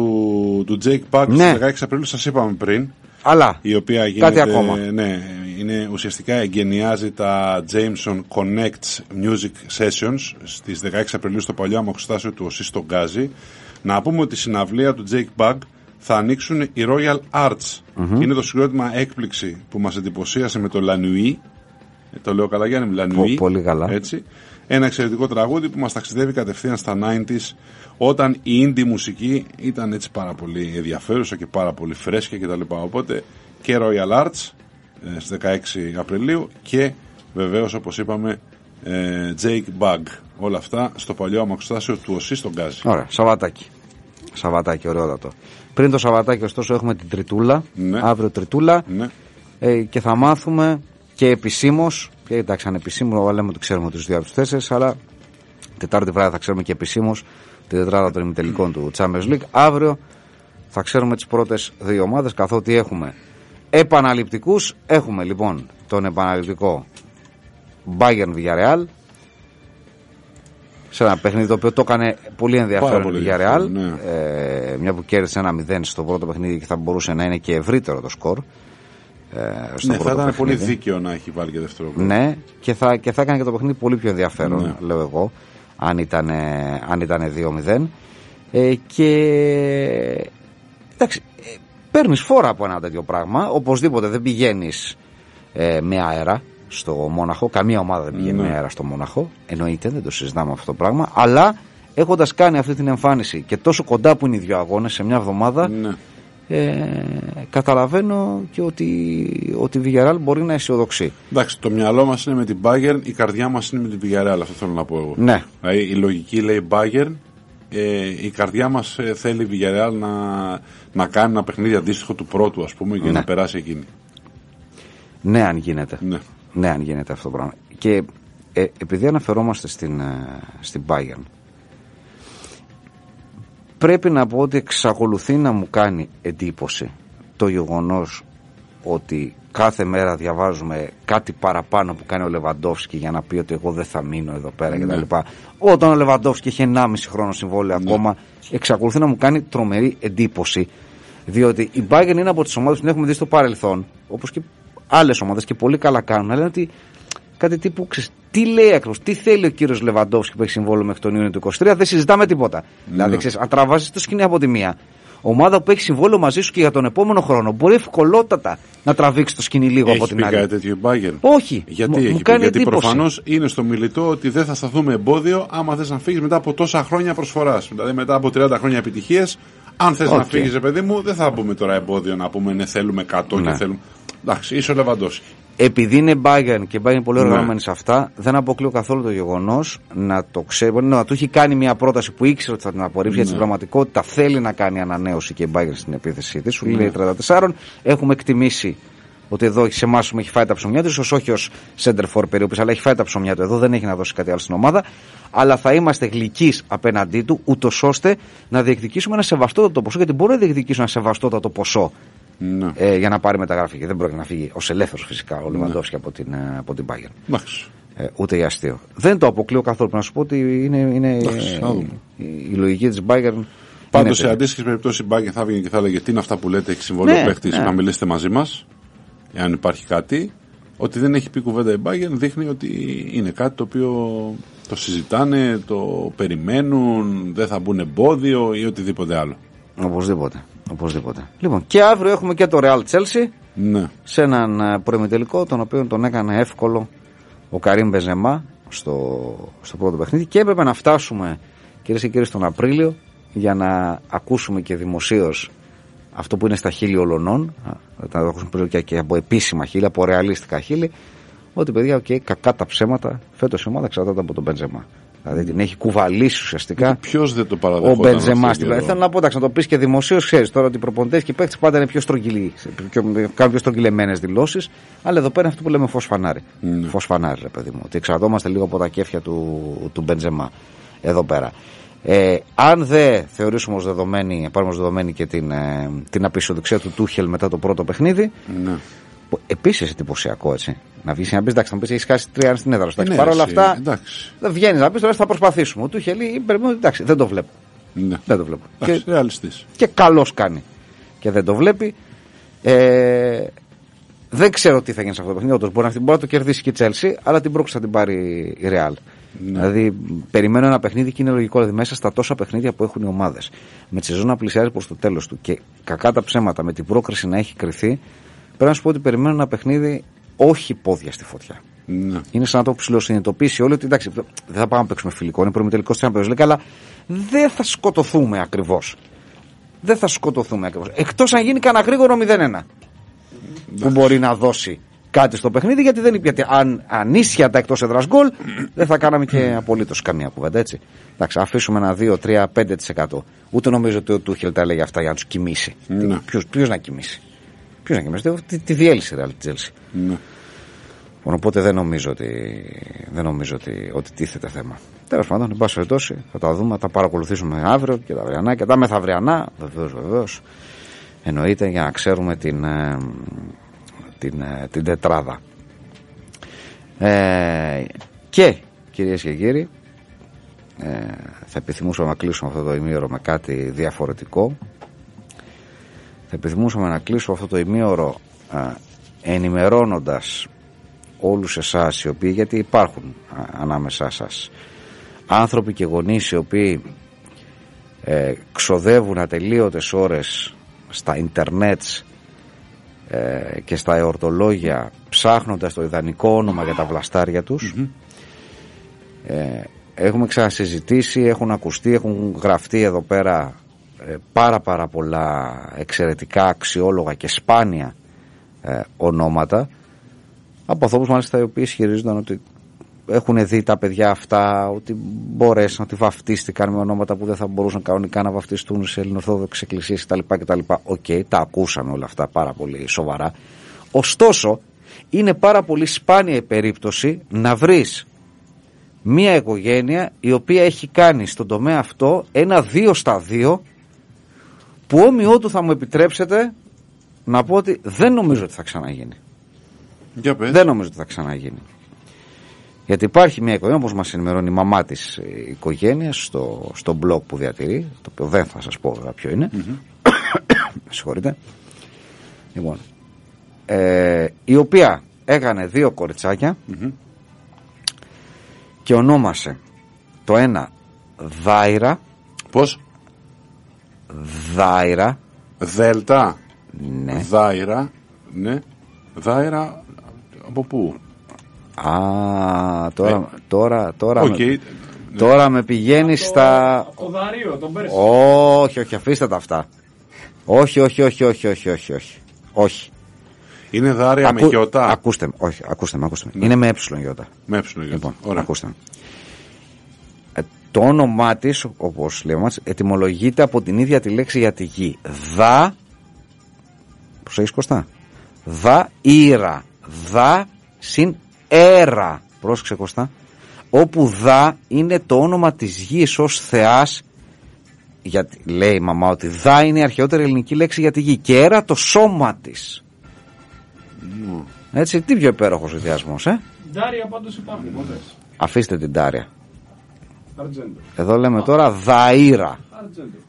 του Jake Pack, ναι, στις δεκαέξι Απριλίου σας είπαμε πριν. Αλλά, η οποία γίνεται, κάτι ακόμα. Ναι, είναι, ουσιαστικά εγκαινιάζει τα Jameson Connects Music Sessions στις δεκαέξι Απριλίου στο παλιό αμαξοστάσιο του Οσί στον Γκάζι. Να πούμε ότι η συναυλία του Jake Pack θα ανοίξουν οι Royal Arts. Mm-hmm. Είναι το συγκρότημα έκπληξη που μας εντυπωσίασε με το La Nuit. Το λέω καλά, Γιάννη, La Nuit. Πολύ καλά. Έτσι. Ένα εξαιρετικό τραγούδι που μας ταξιδεύει κατευθείαν στα ενενήντα, όταν η indie μουσική ήταν έτσι πάρα πολύ ενδιαφέρουσα και πάρα πολύ φρέσκια κτλ. Οπότε και Royal Arts ε, στις δεκαέξι Απριλίου και βεβαίως, όπως είπαμε, ε, Jake Bug. Όλα αυτά στο παλιό αμαξοστάσιο του Οσί στον Γκάζι. Ωραία, Σαββατάκι. Σαββατάκι, ωραιότατο. Πριν το Σαββατάκι, ωστόσο, έχουμε την Τριτούλα. Ναι. Αύριο Τριτούλα. Ναι. Ε, και θα μάθουμε και επισήμως. Και εντάξει, ανεπισήμως, λέμε ότι ξέρουμε τους δύο από τους τέσσερις, αλλά Τετάρτη βράδυ θα ξέρουμε και επισήμως την τετράδα των ημιτελικών του Champions League. Αύριο θα ξέρουμε τις πρώτες δύο ομάδες, καθότι έχουμε επαναληπτικούς. Έχουμε λοιπόν τον επαναληπτικό Bayern Villarreal, σε ένα παιχνίδι το οποίο το έκανε πολύ ενδιαφέρον η Villarreal, ναι. ε, μια που κέρδισε ένα μηδέν στο πρώτο παιχνίδι και θα μπορούσε να είναι και ευρύτερο το σκορ. Ναι, θα ήταν πολύ δίκαιο να έχει βάλει και δεύτερο γκολ. Ναι, και θα, και θα έκανε και το παιχνίδι πολύ πιο ενδιαφέρον, ναι, λέω εγώ, αν ήταν, αν ήταν δύο μηδέν. Ε, και εντάξει, παίρνεις φόρα από ένα τέτοιο πράγμα. Οπωσδήποτε δεν πηγαίνεις ε, με αέρα στο Μόναχο. Καμία ομάδα δεν πηγαίνει, ναι, με αέρα στο Μόναχο. Εννοείται, δεν το συζητάμε αυτό το πράγμα. Αλλά έχοντας κάνει αυτή την εμφάνιση και τόσο κοντά που είναι οι δύο αγώνες σε μια εβδομάδα. Ναι. Ε, καταλαβαίνω και ότι, ότι η Villarreal μπορεί να αισιοδοξεί. Εντάξει, το μυαλό μας είναι με την Bayern, η καρδιά μας είναι με την Villarreal, αυτό θέλω να πω εγώ. Ναι. Δηλαδή, η λογική λέει Bayern, ε, η καρδιά μας ε, θέλει η Villarreal να, να κάνει ένα παιχνίδι αντίστοιχο του πρώτου, ας πούμε, και ναι, να περάσει εκείνη. Ναι, αν γίνεται. Ναι, ναι, αν γίνεται αυτό το πράγμα. Και ε, επειδή αναφερόμαστε στην, ε, στην Bayern, πρέπει να πω ότι εξακολουθεί να μου κάνει εντύπωση το γεγονός ότι κάθε μέρα διαβάζουμε κάτι παραπάνω που κάνει ο Λεβαντόφσκι για να πει ότι εγώ δεν θα μείνω εδώ πέρα, ναι, κτλ. Όταν ο Λεβαντόφσκι είχε ενάμιση χρόνο συμβόλαιο, ναι, ακόμα, εξακολουθεί να μου κάνει τρομερή εντύπωση. Διότι η Bayern είναι από τις ομάδες που την έχουμε δει στο παρελθόν, όπως και άλλες ομάδες, και πολύ καλά κάνουν, αλλά ότι κάτι τύπου, ξέρεις, τι λέει ακριβώς, τι θέλει ο κύριος Λεβαντόφσκι που έχει συμβόλαιο μέχρι τον Ιούνιο του είκοσι τρία, δεν συζητάμε τίποτα. Ναι. Δηλαδή, ξέρεις, αν τραβάζεις το σκηνή από τη μία, ομάδα που έχει συμβόλαιο μαζί σου και για τον επόμενο χρόνο, μπορεί ευκολότατα να τραβήξει το σκηνή λίγο έχει από την άλλη. Έχει πει κάτι τέτοιο η Bayern? Όχι. Γιατί, Μ- έχει μου κάνει γιατί προφανώς είναι στο μιλητό ότι δεν θα σταθούμε εμπόδιο άμα θες να φύγεις μετά από τόσα χρόνια προσφοράς. Δηλαδή, μετά από τριάντα χρόνια επιτυχίες, αν θες okay. να φύγεις, παιδί μου, δεν θα πούμε τώρα εμπόδιο να πούμε ναι, θέλουμε εκατό ναι. και θέλουμε. Εντάξει, είσαι ο Λεβαντόφσκι. Επειδή είναι Bayern και Bayern πολύ οργανωμένη ναι. σε αυτά, δεν αποκλείω καθόλου το γεγονός να το ξέρω. Να του έχει κάνει μια πρόταση που ήξερε ότι θα την απορρίψει, γιατί ναι. στην πραγματικότητα θέλει να κάνει ανανέωση και η Bayern στην επίθεσή της. Σου ναι. λέει τριάντα τέσσερα. Έχουμε εκτιμήσει ότι εδώ σε εμάς έχει φάει τα ψωμιά του, ίσως όχι ως center for περίπου, αλλά έχει φάει τα ψωμιά του εδώ, δεν έχει να δώσει κάτι άλλο στην ομάδα. Αλλά θα είμαστε γλυκείς απέναντί του, ούτως ώστε να διεκδικήσουμε ένα σεβαστότατο ποσό, γιατί μπορεί να διεκδικήσουμε ένα σεβαστότατο ποσό. Ναι. Ε, για να πάρει μεταγραφή. Και δεν πρόκειται να φύγει ως ελεύθερος φυσικά ο Λεβαντόφσκι ναι. από την, από την Bayern. Ε, ούτε η αστείο. Δεν το αποκλείω καθόλου. Να σου πω ότι είναι, είναι η, η λογική της Bayern. Πάντως σε αντίστοιχες περιπτώσεις η Bayern θα βγει και θα έλεγε τι είναι αυτά που λέτε, έχει συμβόλαιο ναι, παίχτης ναι. να μιλήσετε μαζί μας, εάν υπάρχει κάτι. Ότι δεν έχει πει κουβέντα η Bayern δείχνει ότι είναι κάτι το οποίο το συζητάνε, το περιμένουν, δεν θα μπουν εμπόδιο ή οτιδήποτε άλλο. Οπωσδήποτε. Οπωσδήποτε. Λοιπόν, και αύριο έχουμε και το Real Chelsea ναι. σε έναν προημιτελικό τον οποίο τον έκανε εύκολο ο Καρίμ Μπενζεμά στο, στο πρώτο παιχνίδι και έπρεπε να φτάσουμε κυρίες και κύριοι στον Απρίλιο για να ακούσουμε και δημοσίως αυτό που είναι στα χείλη ολονών, να το ακούσουμε και από επίσημα χείλη, από ρεαλίστικα χείλη, ότι παιδιά, okay, κακά τα ψέματα, φέτος η ομάδα εξαρτάται από τον Μπενζεμά. Δηλαδή την έχει κουβαλήσει ουσιαστικά. Ποιος δεν το παραδεχόταν. Ο Μπενζεμά. Θέλω να πω, εντάξει, να το πεις και δημοσίως, ξέρεις τώρα ότι οι προπονητές και οι παίκτες πάντα είναι πιο στρογγυλοί. Κάνουν πιο στρογγυλεμένες δηλώσεις. Αλλά εδώ πέρα είναι αυτό που λέμε φως φανάρι. Mm. Φως φανάρι, ρε παιδί μου. Ότι εξαρτώμαστε λίγο από τα κέφια του, του Μπενζεμά. Εδώ πέρα. Ε, αν δεν θεωρήσουμε ως δεδομένη, πάρουμε ως δεδομένη και την, ε, την απεισοδοξία του Τούχελ μετά το πρώτο παιχνίδι. Mm. Επίσης εντυπωσιακό έτσι. Να βγει να πει: εντάξει, να πει: έχει χάσει τρία στην έδρα. Ναι, παρ' όλα αυτά, βγαίνει να πει: τώρα θα προσπαθήσουμε. Ο Τούχελ, εντάξει, δεν το βλέπω. Ναι. Δεν το βλέπω. Εντάξει, και ρεαλιστής. Και καλώς κάνει. Και δεν το βλέπει. Ε, δεν ξέρω τι θα γίνει σε αυτό το παιχνίδι. Όντως, μπορεί, να, μπορεί να το κερδίσει και η Chelsea, αλλά την πρόκειται να την πάρει η Real. Ναι. Δηλαδή, περιμένω ένα παιχνίδι και είναι λογικό. Δηλαδή, μέσα στα τόσα παιχνίδια που έχουν οι ομάδες, με τη σεζόν να πλησιάζει προς το τέλος του και κακά τα ψέματα με την πρόκριση να έχει κρυθεί. Πρέπει να σου πω ότι περιμένω ένα παιχνίδι όχι πόδια στη φωτιά. Ναι. Είναι σαν να το ψηλοσυνειδητοποιήσει όλοι ότι εντάξει, δεν θα πάμε να παίξουμε φιλικό. Είναι προημιτελικό τη Champions League, αλλά δεν θα σκοτωθούμε ακριβώς. Δεν θα σκοτωθούμε ακριβώς. Εκτός αν γίνει κανένα γρήγορο μηδέν ένα. Ναι. Που μπορεί να δώσει κάτι στο παιχνίδι, γιατί δεν υπήρχε. Αν ανίσια τα εκτός έδρας γκολ, δεν θα κάναμε και απολύτως καμία κουβέντα, έτσι. Εντάξει, αφήσουμε ένα δύο τρία πέντε τοις εκατό. Ούτε νομίζω ότι ο Τούχελ τα έλεγε αυτά για να του κοιμήσει. Ναι. Ποιο να κοιμήσει. Ποιος να κοιμηθεί, τη, τη διέλυσε ρε, τη Chelsea. Ναι. Οπότε δεν νομίζω ότι, δεν νομίζω ότι, ότι τίθεται θέμα. Τέλος πάντων, εν πάση περιπτώσει, θα τα δούμε, θα τα παρακολουθήσουμε αύριο και τα αυριανά και τα μεθαυριανά. Βεβαίως, βεβαίως. Εννοείται για να ξέρουμε την, την, την τετράδα. Ε, και κυρίες και κύριοι, ε, θα επιθυμούσαμε να κλείσουμε αυτό το ημίωρο με κάτι διαφορετικό. Θα επιθυμούσαμε να κλείσω αυτό το ημίωρο α, ενημερώνοντας όλους εσάς οι οποίοι, γιατί υπάρχουν α, ανάμεσά σας άνθρωποι και γονείς οι οποίοι ε, ξοδεύουν ατελείωτες ώρες στα ίντερνετ ε, και στα εορτολόγια ψάχνοντας το ιδανικό όνομα για τα βλαστάρια τους. Mm-hmm. Ε, έχουμε ξανασυζητήσει, έχουν ακουστεί, έχουν γραφτεί εδώ πέρα πάρα πάρα πολλά εξαιρετικά αξιόλογα και σπάνια ε, ονόματα από ανθρώπους μάλιστα οι οποίοι ισχυρίζονταν ότι έχουν δει τα παιδιά αυτά, ότι μπορέσαν, ότι βαφτίστηκαν με ονόματα που δεν θα μπορούσαν κανονικά να βαφτιστούν σε ελληνοορθόδοξες εκκλησίες κτλ. Οκ, okay, τα ακούσαμε όλα αυτά πάρα πολύ σοβαρά. Ωστόσο, είναι πάρα πολύ σπάνια η περίπτωση να βρεις μια οικογένεια η οποία έχει κάνει στον τομέα αυτό ένα δύο στα δύο που όμοιό του θα μου επιτρέψετε να πω ότι δεν νομίζω ότι θα ξαναγίνει. Για πες. Δεν νομίζω ότι θα ξαναγίνει. Γιατί υπάρχει μια οικογένεια, όπως μας ενημερώνει η μαμά της οικογένειας στο, στο blog που διατηρεί, το οποίο δεν θα σας πω βέβαια ποιο είναι. Mm-hmm. Με συγχωρείτε. Λοιπόν, ε, η οποία έκανε δύο κοριτσάκια mm-hmm. και ονόμασε το ένα Δάιρα. Πώς? Δάιρα. Δέλτα. Ναι. Δάιρα. Ναι. Δάιρα. Από πού? Α, τώρα, ε. τώρα, τώρα, okay. με, τώρα ναι. με πηγαίνεις το, στα... Το Δαρείο, τον Πέρσι. Όχι, όχι, αφήστε τα αυτά. όχι, όχι, όχι, όχι, όχι, όχι, όχι. Είναι δάρια Ακού... με γιώτα. Ακούστε με, όχι, ακούστε με. Ακούστε με. Ναι. Είναι με έψιλον γιώτα. Με έψιλον γιώτα. Λοιπόν, ωραία. Ακούστε με. Ε, το όνομά της, όπως λέμε, ετυμολογείται από την ίδια τη λέξη για τη γη. Δα. Προσέχεις Κωστά. Δα ήρα. Δα συν έρα. Πρόσεξε Κωστά. Όπου δα είναι το όνομα της γης ως θεάς. Γιατί λέει η μαμά ότι δα είναι η αρχαιότερη ελληνική λέξη για τη γη. Και έρα το σώμα της. Mm. Έτσι, τι πιο υπέροχο συνδυασμό, ε! Ντάρια πάντως υπάρχουν πολλές. Αφήστε την ντάρια. Αρτζέντο. Εδώ λέμε τώρα δαΐρα.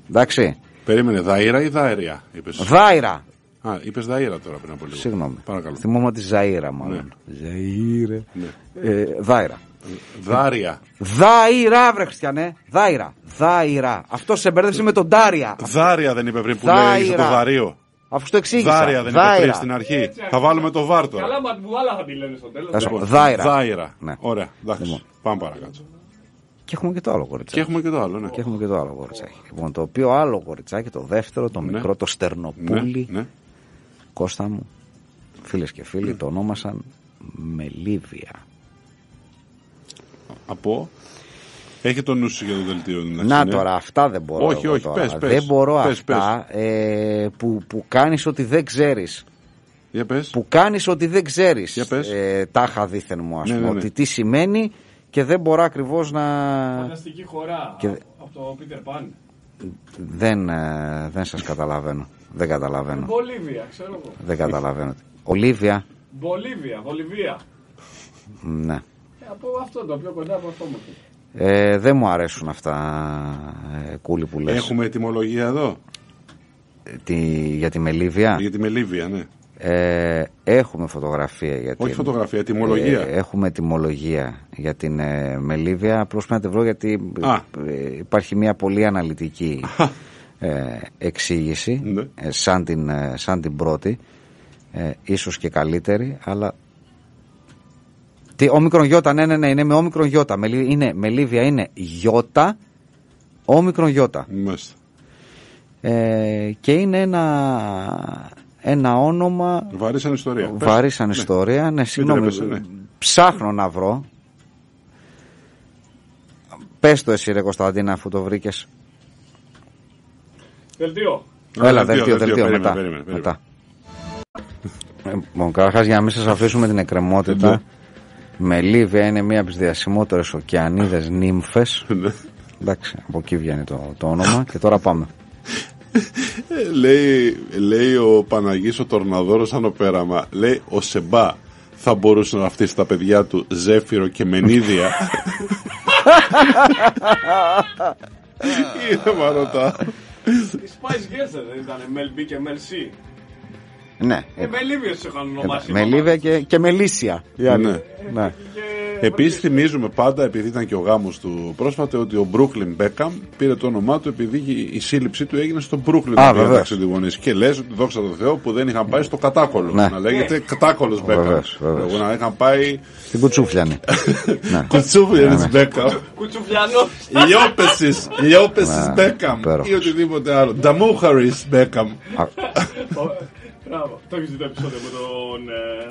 Εντάξει. Περίμενε, δαΐρα ή δαέρια, είπες. Δάιρα. Α, είπες δαΐρα τώρα πριν από λίγο. Συγγνώμη. Παρακαλώ. Θυμόμαι τη Ζαΐρα, μάλλον. Ναι. Ζαΐρα. Ναι. Ε, δάιρα. Δάρια. Δάιρα, βρε Χριστιανέ. Δάιρα. Δάιρα. Αυτό σε μπέρδευσε με τον Ντάρια. Δάρια δεν είπε πριν που λέει στο δαρείο. Αφού το εξήγησα. Δάρια δεν Δάιρα. Είπε πριν στην αρχή. Έτσι, θα βάλουμε το βάρτο. Καλά ματβουάλα θα τη λένε στο τέλος. Λοιπόν, Δάιρα. Δάιρα. Ναι. Ωραία. Λοιπόν. Πάμε παρακάτω. Και έχουμε και το άλλο κοριτσάκι. Και έχουμε και το άλλο, ναι. Και έχουμε και το άλλο κοριτσάκι. Oh. Λοιπόν, το οποίο άλλο κοριτσάκι, το δεύτερο, το ναι. μικρό, το Στερνοπούλι. Ναι. Ναι. Κώστα μου, φίλες και φίλοι, ναι. το ονόμασαν Μελίβια. Από... Έχει το νου σου για το δελτίο. Να, να τώρα, αυτά δεν μπορώ. Όχι, όχι, τώρα. πες, πες. Δεν μπορώ πες, αυτά πες. Ε, που, που κάνεις ότι δεν ξέρεις. Για πες. Που κάνεις ότι δεν ξέρεις. Για πες. Ε, τάχα δήθεν μου, ας ναι, πούμε, ναι, ναι. ότι τι σημαίνει και δεν μπορώ ακριβώς να... Φανταστική χώρα και... από το Peter Pan. Δεν, ε, δεν σας καταλαβαίνω. Δεν καταλαβαίνω. Βολίβια, ξέρω εγώ. Δεν καταλαβαίνω. Ολίβια. Βολίβια, Βολιβία. Ναι. Ε, από αυτό το πιο κοντά από αυτό μου. Ε, δεν μου αρέσουν αυτά ε, κούλι που λες. Έχουμε ετυμολογία εδώ τη, για τη Μελίβια. Για τη Μελίβια, ναι. ε, Έχουμε φωτογραφία για την... Όχι φωτογραφία, ετυμολογία. ε, Έχουμε ετυμολογία για την ε, Μελίβια. Πρέπει να τη βρω γιατί ε, υπάρχει μια πολύ αναλυτική ε, εξήγηση ναι. ε, σαν, την, ε, σαν την πρώτη ε, ίσως και καλύτερη. Αλλά όμικρον γιώτα, ναι, ναι, ναι, είναι με όμικρον γιώτα. Είναι, Μελίβια είναι γιώτα, όμικρον γιώτα. Μάλιστα. Ε, και είναι ένα, ένα όνομα. Βαρύ σαν ιστορία. Βαρύ σαν ναι. ιστορία, ναι, συγγνώμη. Ναι. Ψάχνω να βρω. Πες το εσύ, ρε Κωνσταντίνα, αφού το βρήκες. Δελτίο. Έλα, δελτίο, δελτίο. Μετά. Περίμενε, περίμενε. Μετά. Καταρχάς, για να μην σας αφήσουμε την εκκρεμότητα. Μελίβια είναι μία από τις διασημότερες ωκεανίδες νύμφες. Εντάξει, από εκεί βγαίνει το, το όνομα. Και τώρα πάμε. Λέει, λέει ο Παναγής ο Τορναδόρος σαν πέραμα. Λέει ο Σεμπά θα μπορούσε να αυτήσει τα παιδιά του Ζέφυρο και Μενίδια. Είναι μαρωτά. Οι Spice Girls δεν ήταν Μελ Μπι και Μελ Σι. Ναι. Ε, Μελίβια σε είχαν ονομάσει. Μελίβια και, και Μελίσια. Ναι. Ναι. Ναι. Επίσης θυμίζουμε πάντα, επειδή ήταν και ο γάμος του πρόσφατα, ότι ο Μπρούκλιν Μπέκαμ πήρε το όνομά του επειδή η σύλληψή του έγινε στο Μπρούκλιν. Και λες ότι δόξα τω Θεώ που δεν είχαν πάει στο Κατάκολο. Ναι. Να λέγεται Κατάκολος Μπέκαμ. Να είχαν πάει. Στην Κουτσούφλιανη. Κουτσούφλιανη Μπέκαμ. Κουτσούφλιανό. Λιόπεση Μπέκαμ. Ή οτιδήποτε άλλο. Νταμούχαρη Μπέκαμ. Μπράβο. Το έχεις δει το επεισόδιο με τον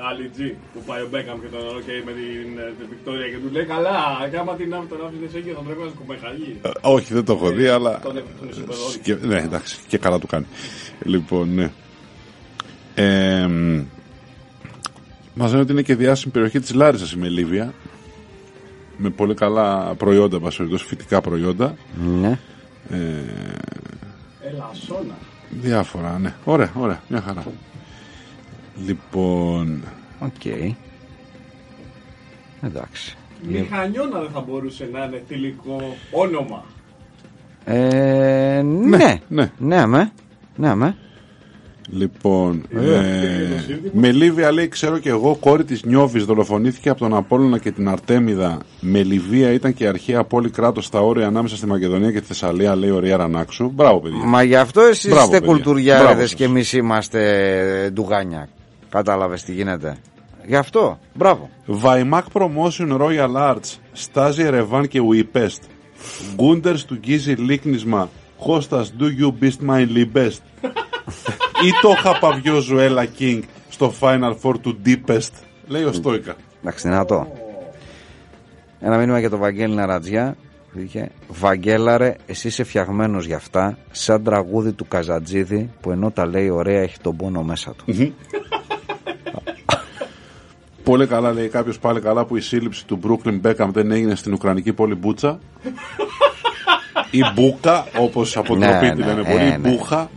Ali G που πάει ο Μπέκαμ και τον Ροκέι με την Βικτόρια και του λέει καλά, και άμα την άφηνες εκεί θα πρέπει να σκουπαχαγεί. Όχι, δεν το έχω δει, αλλά... Ναι, εντάξει, και καλά του κάνει. Λοιπόν, ναι. Μας λένε ότι είναι και διάσημη περιοχή της Λάρισας η Μελίβια, με πολύ καλά προϊόντα, φυτικά προϊόντα. Ναι. Ελασσόνα. Διάφορα, ναι. Ωραία, ωραία. Μια χαρά. Λοιπόν... Οκ. Okay. Εντάξει. Μηχανιώνα δεν θα μπορούσε να είναι τελικό όνομα. Ε, ναι. Ναι, ναι. Ναι, με. Ναι, με. Λοιπόν, ε, ε, Μελίβια λέει, ξέρω και εγώ, κόρη της Νιώβης δολοφονήθηκε από τον Απόλλωνα και την Αρτέμιδα. Μελιβία ήταν και αρχαία πόλη κράτος στα όρια ανάμεσα στη Μακεδονία και τη Θεσσαλία, λέει ο Ρία Ρανάξου. Μπράβο, παιδιά. Μα γι' αυτό εσείς Μπράβο, είστε κουλτουριάριδες και εμείς είμαστε ντουγάνια. Κατάλαβες τι γίνεται. Γι' αυτό. Μπράβο. Βαϊμάκ Promotion Royal Arts, Στάζι Ερεβάν και Ουιπέστ. Γκούντερς του Γκίζι Λίκνισμα, Κώστας Do You Beast My Libest. Ή το Χαπαβιό Ζουέλα Κίνγκ στο Final Four του Deepest, λέει ο Στόικα. Εντάξει, δυνατό. Ένα μήνυμα για τον Βαγγέλη Ναρατζιά. Βαγγέλαρε, εσύ είσαι φτιαγμένος για αυτά. Σαν τραγούδι του Καζατζίδη που ενώ τα λέει ωραία έχει τον πόνο μέσα του. Πολύ καλά, λέει κάποιος πάλι καλά που η σύλληψη του Brooklyn Beckham δεν έγινε στην ουκρανική πόλη Μπούτσα. Η Μπούκα, όπως αποτροπή τη λένε πολύ, η Μπούχα.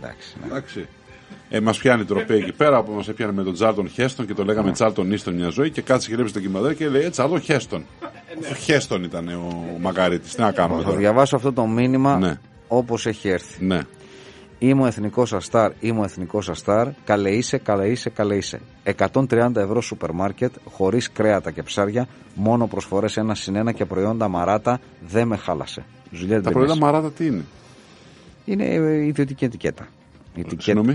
Εντάξει. Ε, μας πιάνει τροπή εκεί πέρα που μας έπιανε με τον Τσάρλτον Χέστον και το λέγαμε Τσάρλτον Ίστον μια ζωή και κάτσε και λέει στο ντοκιμαντέρ και λέει Τσάρλτον Χέστον. Χέστον ήταν ο Μακαρίτης. Τι να κάνουμε τώρα. Θα διαβάσω αυτό το μήνυμα όπως έχει έρθει. Ναι. Είμαι ο εθνικός αστάρ, είμαι ο εθνικός αστάρ, καλέ είσαι, καλέ είσαι, καλέ είσαι. εκατόν τριάντα ευρώ σούπερ μάρκετ, χωρίς κρέατα και ψάρια, μόνο προσφορές ένα συν ένα και προϊόντα μαράτα, δεν με χάλασε. Ζουλιά, τα προϊόντα μαράτα τι είναι? Είναι η ιδιωτική ετικέτα.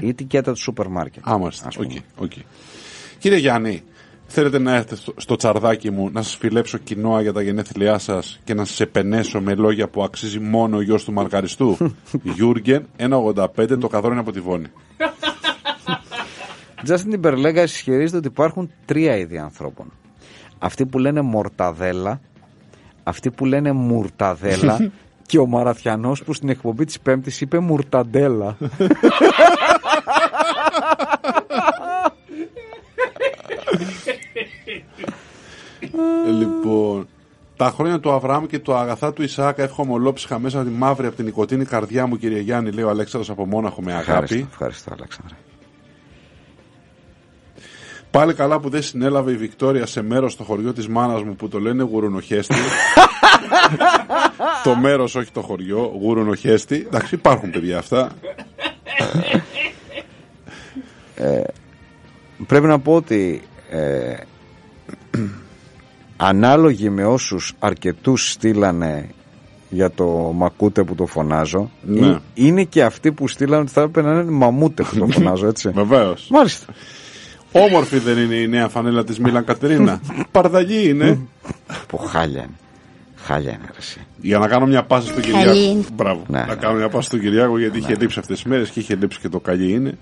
Η ετικέτα του σούπερ μάρκετ. Άμαστε, okay, okay. Κύριε Γιάννη, θέλετε να έρθετε στο τσαρδάκι μου να σας φιλέψω κοινόα για τα γενέθλιά σας και να σας επενέσω με λόγια που αξίζει μόνο ο γιος του Μαρκαριστού? Γιούργεν, ένα ογδόντα πέντε, το καθόλου είναι από τη Βόνη. Τζάστιν Τιμπερλέγκα ισχυρίζεται ότι υπάρχουν τρία είδη ανθρώπων. Αυτοί που λένε μορταδέλα, αυτοί που λένε μουρταδέλα και ο Μαραθιανός που στην εκπομπή της Πέμπτης είπε μουρταντέλα. Λοιπόν, τα χρόνια του Αβραάμ και του αγαθά του Ισааκα εύχομαι ολόψυχα μέσα από τη μαύρη από την νοικοτήνη καρδιά μου, κύριε Γιάννη, λέει ο Αλέξανδρος από Μόναχο με αγάπη. Ευχαριστώ, ευχαριστώ Αλέξανδρε. Πάλι καλά που δεν συνέλαβε η Βικτόρια σε μέρος στο χωριό της μάνας μου που το λένε Γουρουνοχέστη. Το μέρος όχι το χωριό, Γουρουνοχέστη. Εντάξει, υπάρχουν παιδιά αυτά. ε, πρέπει να πω ότι ε, ανάλογοι με όσους αρκετούς στείλανε για το μακούτε που το φωνάζω, ναι, είναι και αυτοί που στείλανε ότι θα έπρεπε να είναι μαμούτε που το φωνάζω, έτσι. Βεβαίως. Μάλιστα. Όμορφη δεν είναι η νέα φανέλα της Μίλαν Κατερίνα? Παρδαγή είναι. Πω χάλια είναι. Χάλια είναι, αρέσει. Για να κάνω μια πάσα στον Κυριάκο. Μπράβο. Να, να κάνω μια πάσα στον Κυριάκο γιατί είχε λείψει αυτές τις μέρες και είχε λείψει και το καλή είναι.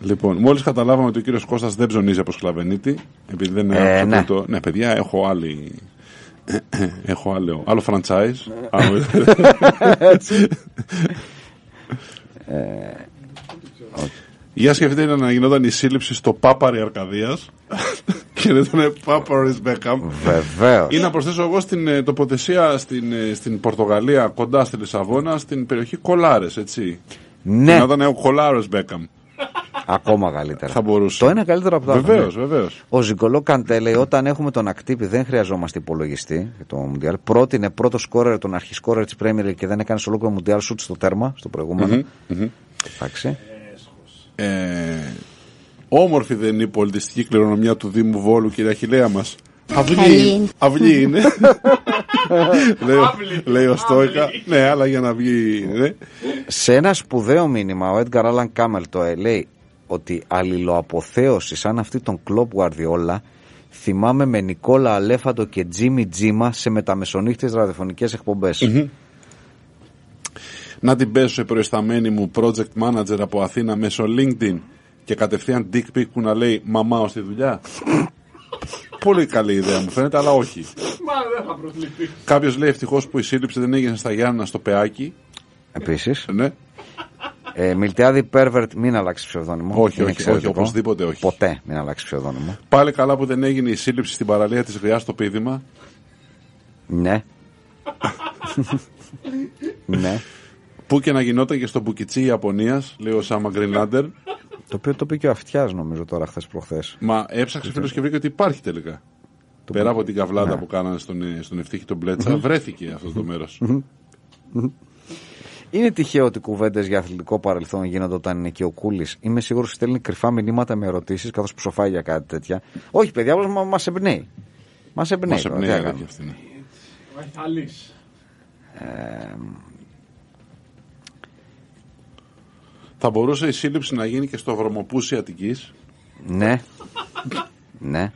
Λοιπόν, μόλις καταλάβαμε ότι ο κύριος Κώστας δεν ψωνίζει από Σκλαβενίτη, επειδή δεν ε, ναι. Το... ναι, παιδιά, έχω άλλη. Έχω άλλο, άλλο franchise. Άλλο... ε, okay. Για σκεφτείτε να γινόταν η σύλληψη στο Πάπαρη Αρκαδίας και δεν ήταν Πάπαρη Μπέκαμ. Βεβαίως. Ή να προσθέσω εγώ στην τοποθεσία στην, στην Πορτογαλία, κοντά στη Λισαβόνα, στην περιοχή Κολάρες, έτσι. Ναι. Να ήταν ο Κολάρες Μπέκαμ. Ακόμα καλύτερα. Θα μπορούσε. Το ένα καλύτερο από τα βεβαίως, άλλα. Βεβαίως. Ο Ζικολό Καντέ λέει: όταν έχουμε τον Ακτύπη, δεν χρειαζόμαστε υπολογιστή. Το Μουντιάλ. Πρότεινε πρώτο σκόρερ, τον αρχισκόρερ τη Πρέμιερ και δεν έκανε ολόκληρο Μουντιάλ σουτ στο τέρμα, στο προηγούμενο. Εντάξει. Mm-hmm, mm-hmm. ε, όμορφη δεν είναι η πολιτιστική κληρονομιά του Δήμου Βόλου, κυρία Χιλέα μας. Αυλή. Αυλή είναι. Λέει ο Στόικα. Ναι, αλλά για να βγει. Σε ένα σπουδαίο μήνυμα, ο Edgar Allan Κάμελ το λέει ότι αλληλοαποθέωση σαν αυτή τον Κλοπ Γουαρδιόλα θυμάμαι με Νικόλα Αλέφαντο και Τζίμι Τζίμα σε μεταμεσονύχτες ραδιοφωνικές εκπομπές. Να την πέσω σε προϊσταμένη μου project manager από Αθήνα μέσω LinkedIn και κατευθείαν dick pic που να λέει μαμάω στη δουλειά. Πολύ καλή ιδέα μου φαίνεται, αλλά όχι. Κάποιος λέει ευτυχώς που η σύλληψη δεν έγινε στα Γιάννα στο Πεάκι. Επίσης. Ναι. Ε, Μιλτιάδη Πέρβερτ, μην αλλάξει ψευδόνυμο. Όχι, όχι, όχι, οπωσδήποτε όχι. Ποτέ μην αλλάξει ψευδόνυμο. Πάλι καλά που δεν έγινε η σύλληψη στην παραλία της Γριάς στο Πίδημα. Ναι. Ναι. Πού και να γινόταν και στο Μπουκιτσί Ιαπωνίας, λέει ο Σάμα Γκρινλάντερ. Το οποίο το πήγε ο Αυτιάς νομίζω τώρα χθες προχθές. Μα έψαξε φίλος και βρήκε ότι υπάρχει τελικά. Το πέρα π... από την καβλάτα yeah. που κάνανε στον, στον Ευτύχη τον Μπλέτσα, βρέθηκε αυτό το μέρος. Είναι τυχαίο ότι κουβέντες για αθλητικό παρελθόν γίνονται όταν είναι και ο Κούλης? Είμαι σίγουρος ότι στέλνει κρυφά μηνύματα με ερωτήσεις καθώς ψοφάει για κάτι τέτοια. Όχι, παιδιά, απλώς μα, μας εμπνέει. Μας εμπνέει. Μας εμπνέει, εμπνέει αυτή, αυτή, ναι. ε, Θα μπορούσε η σύλληψη να γίνει και στο Βρωμοπούσι Αττικής. Ναι. Ναι.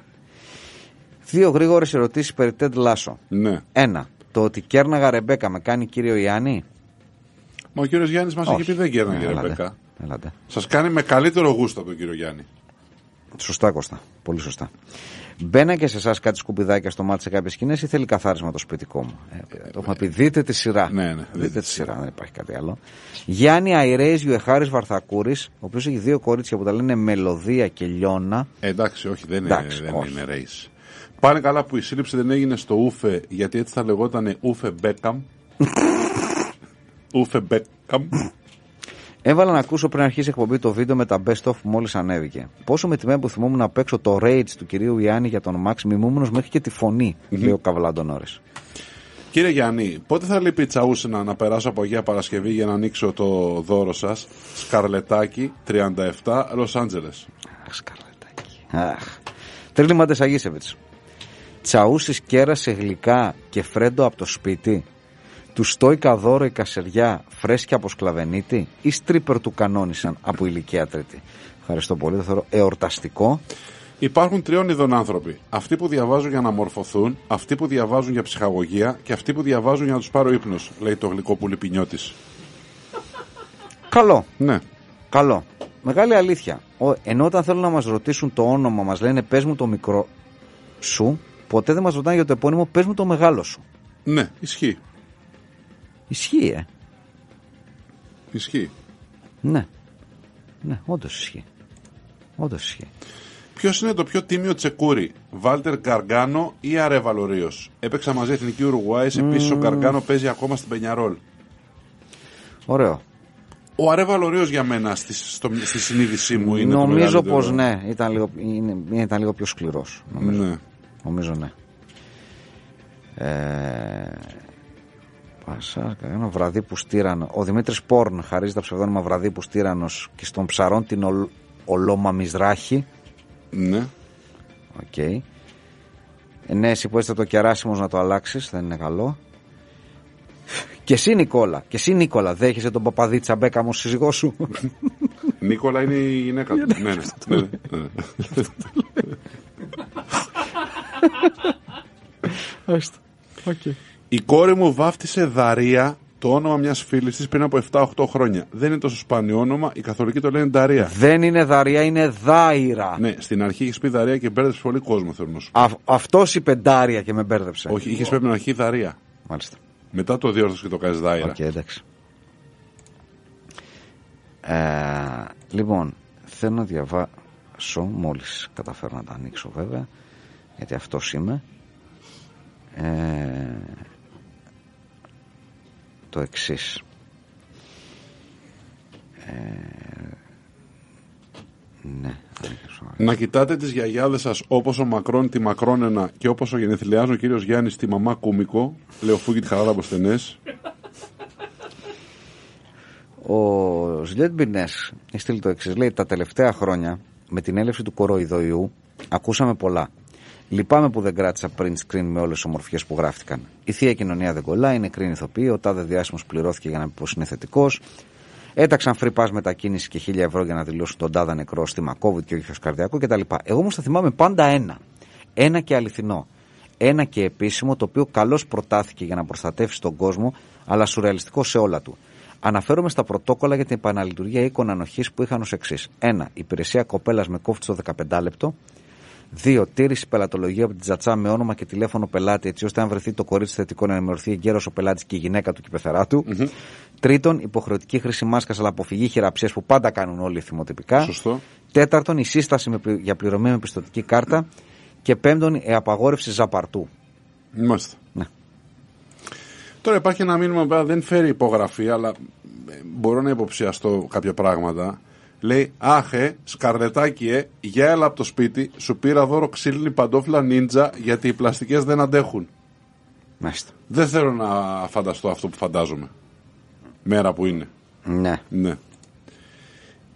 Δύο γρήγορες ερωτήσεις περί Τεντ Λάσο. Ναι. Ένα. Το ότι κέρναγα Ρεμπέκα με κάνει κύριο Ιάννη. Μα ο κύριος Γιάννης μας έχει πει δεν κέρναγε Ρεμπέκα. Σας κάνει με καλύτερο γούστο από τον κύριο Γιάννη. Σωστά, Κώστα. Πολύ σωστά. Μπαίνα και σε εσάς κάτι σκουπιδάκια στο μάτι σε κάποιες σκηνές ή θέλει καθάρισμα το σπιτικό μου? Ε, ε, το έχουμε πει. Δείτε τη σειρά. Ναι, ναι, δείτε, δείτε τη σειρά. Δεν υπάρχει κάτι άλλο. Γιάννη Αϊρέης Γιουεχάρης Βαρθακούρης, ο οποίος έχει δύο κορίτσια που τα λένε Μελωδία και Λιώνα. Ε, εντάξει, όχι, δεν, εντάξει, είναι, δεν όχι. είναι Ρέης. Πάνε καλά που η σύλληψη δεν έγινε στο Ούφε, γιατί έτσι θα λεγότανε Ούφε Μπέκαμ. Ούφε Μπέκαμ. Έβαλα να ακούσω πριν αρχίσει η εκπομπή το βίντεο με τα best of που μόλις ανέβηκε. Πόσο με τιμέ που θυμόμουν να παίξω το rage του κυρίου Ιάννη για τον Μαξ, μιμούμενος μέχρι και τη φωνή, mm-hmm. λέει ο Καβλάντονόρης. Κύριε Γιάννη, πότε θα λείπει η Τσαούσινα να περάσω από Αγία Παρασκευή για να ανοίξω το δώρο σας? Σκαρλετάκι, τριάντα επτά, Λος Άντζελες. Αχ, Σκαρλετάκι. Αχ. Τρίλημαντες Αγίσεβιτς. Τσαούσης κέρασε γλυκά και φρέντο από το σπίτι. Του στόικα δώρο η κασεριά φρέσκια από σκλαβενίτη ή στρίπερ του κανόνισαν από ηλικία τρίτη? Ευχαριστώ πολύ, το θεωρώ εορταστικό. Υπάρχουν τριών ειδών άνθρωποι. Αυτοί που διαβάζουν για να μορφωθούν, αυτοί που διαβάζουν για ψυχαγωγία και αυτοί που διαβάζουν για να τους πάρω ύπνος, λέει το γλυκό που λιπινιώτης. Καλό. Ναι. Καλό. Μεγάλη αλήθεια. Ενώ όταν θέλουν να μας ρωτήσουν το όνομα, μας λένε πες μου το μικρό σου, ποτέ δεν μας ρωτάνε για το επώνυμο, πες μου το μεγάλο σου. Ναι, ισχύει. Ισχύει, ε. Ισχύει. Ναι. Ναι, όντως ισχύει. Όντως ισχύει. Ποιος είναι το πιο τίμιο τσεκούρι, Βάλτερ Γκαργκάνο ή Αρέβαλο Ρίος? Έπαιξα μαζί εθνική Ουρουγουάης, επίσης mm. ο Γκαργκάνο παίζει ακόμα στην Πενιαρόλ. Ωραίο. Ο Αρέβαλο Ρίος για μένα στη, στο, στη συνείδησή μου είναι νομίζω το μεγαλύτερο. Νομίζω πως ναι, ήταν λίγο, είναι, ήταν λίγο πιο σκληρός. Νομίζω ναι. Νομίζω, ναι. Ε... Ένα βραδί που στήραν. Ο Δημήτρης Πόρν χαρίζει τα ψευδόνυμα Βραδί που στήρανος και στον Ψαρών την Ολ... Ολόμα Μιζράχη. Ναι. Οκ. Okay. Ε, ναι, εσύ που έστε το Κεράσιμος να το αλλάξεις, δεν είναι καλό. Και εσύ Νικόλα, και εσύ Νίκολα, δέχεσαι τον Παπαδίτσα Μπέκαμο σύζυγό σου? Νίκολα είναι η γυναίκα του. Ναι, ναι, ναι. Άστο. Οκ. Η κόρη μου βάφτισε Δαρία, το όνομα μιας φίλης της, πριν από επτά οκτώ χρόνια. Δεν είναι τόσο σπάνιο όνομα, οι καθολικοί το λένε Δαρία. Δεν είναι Δαρία, είναι Δάιρα. Ναι, στην αρχή είχες πει Δαρία και μπέρδεψε πολύ κόσμο, θέλω να σου πω. Αυτός είπε Δάρια και με μπέρδεψε. Όχι, είχες πρέπει να αρχίσει Δαρία. Μάλιστα. Μετά το διόρθωσε και το κάνεις Δάιρα. Οκ, okay, εντάξει. Ε, λοιπόν, θέλω να διαβάσω, μόλις καταφέρω να τα ανοίξω βέβαια, γιατί αυτός είμαι. Ε, το εξής. Ε, ναι. Να κοιτάτε τις γιαγιάδες σας όπως ο Μακρόν τη Μακρόνενα και όπως ο γενεθλιάς ο κύριος Γιάννης τη μαμά Κούμικο, Λεοφούγκη τη Χαράλα από στενές. Ο Ζιλιέτ Μπινές στείλει το εξής. Λέει, τα τελευταία χρόνια με την έλευση του κοροϊδοϊού ακούσαμε πολλά. Λυπάμαι που δεν κράτησα print screen με όλες τις ομορφιές που γράφτηκαν. Η θεία κοινωνία δεν κολλάει, είναι νεκρή ηθοποιή, ο τάδε διάσημος πληρώθηκε για να πει πως είναι θετικός. Έταξαν free pass μετακίνηση και χίλια ευρώ για να δηλώσουν τον τάδε νεκρό στήμα COVID και όχι ως καρδιακό κτλ. Εγώ όμως θα θυμάμαι πάντα ένα. Ένα και αληθινό. Ένα και επίσημο, το οποίο καλώς προτάθηκε για να προστατεύσει τον κόσμο, αλλά σουρεαλιστικό σε όλα του. Αναφέρομαι στα πρωτόκολλα για την επαναλειτουργία οίκων ανοχής που είχαν ως εξής. ένα. Υπηρεσία κοπέλας με κόφτη στο δεκαπεντάλεπτο λεπτό. δύο. Τήρηση πελατολογίου από την Τζατσά με όνομα και τηλέφωνο πελάτη, έτσι ώστε αν βρεθεί το κορίτσι θετικό να ενημερωθεί εγκαίρως ο πελάτης και η γυναίκα του και η πεθερά του. Mm-hmm. Τρίτον, υποχρεωτική χρήση μάσκας αλλά αποφυγή χειραψίας που πάντα κάνουν όλοι οι θυμοτυπικά. Σωστό. Τέταρτον, η σύσταση με, για πληρωμή με πιστωτική κάρτα. Και πέμπτον, η απαγόρευση ζαπαρτού. Μάλιστα. Ναι. Τώρα υπάρχει ένα μήνυμα που δεν φέρει υπογραφή, αλλά μπορώ να υποψιαστώ κάποια πράγματα. Λέει, άχε, σκαρλετάκι, ε, για έλα από το σπίτι, σου πήρα δώρο ξύλινη παντόφλα νίντζα γιατί οι πλαστικές δεν αντέχουν. Μάλιστα. Δεν θέλω να φανταστώ αυτό που φαντάζομαι. Μέρα που είναι. Ναι. Ναι.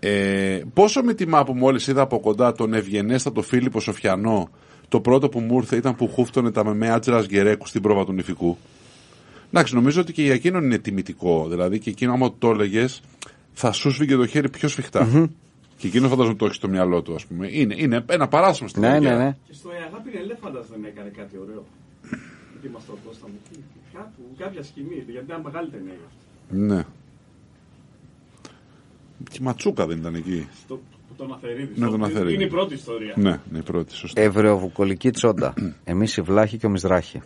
Ε, πόσο με τιμά που μόλις είδα από κοντά τον ευγενέστατο Φίλιππο Σοφιανό, το πρώτο που μου ήρθε ήταν που χούφτωνε τα μεμέ Άτζελας Γκερέκου στην πρόβα του νηφικού. Εντάξει, νομίζω ότι και για εκείνον είναι τιμητικό. Δηλαδή και εκείνο άμα το έλεγες, θα σου σφίγγε το χέρι πιο σφιχτά. Mm-hmm. Και εκείνο φαντάζομαι το έχει στο μυαλό του, ας πούμε. Είναι, είναι ένα παράσημο στην Ελλάδα. Ναι, ναι, ναι. Και στο «Η αγάπη είναι ελέφαντας» δεν έκανε κάτι ωραίο. Γιατί μας το Κώστα μου πει. Κάπου, κάποια σκηνή, γιατί ήταν μεγάλη ταινία αυτή. Ναι. Και η Ματσούκα δεν ήταν εκεί. Στο, τον Αθερίδη. Ναι, τον Αθερίδη. Είναι η πρώτη ιστορία. Ναι, είναι η πρώτη, σωστά. Ευρεοβουκολική τσόντα. Εμείς οι βλάχοι και ο Μιζράχη.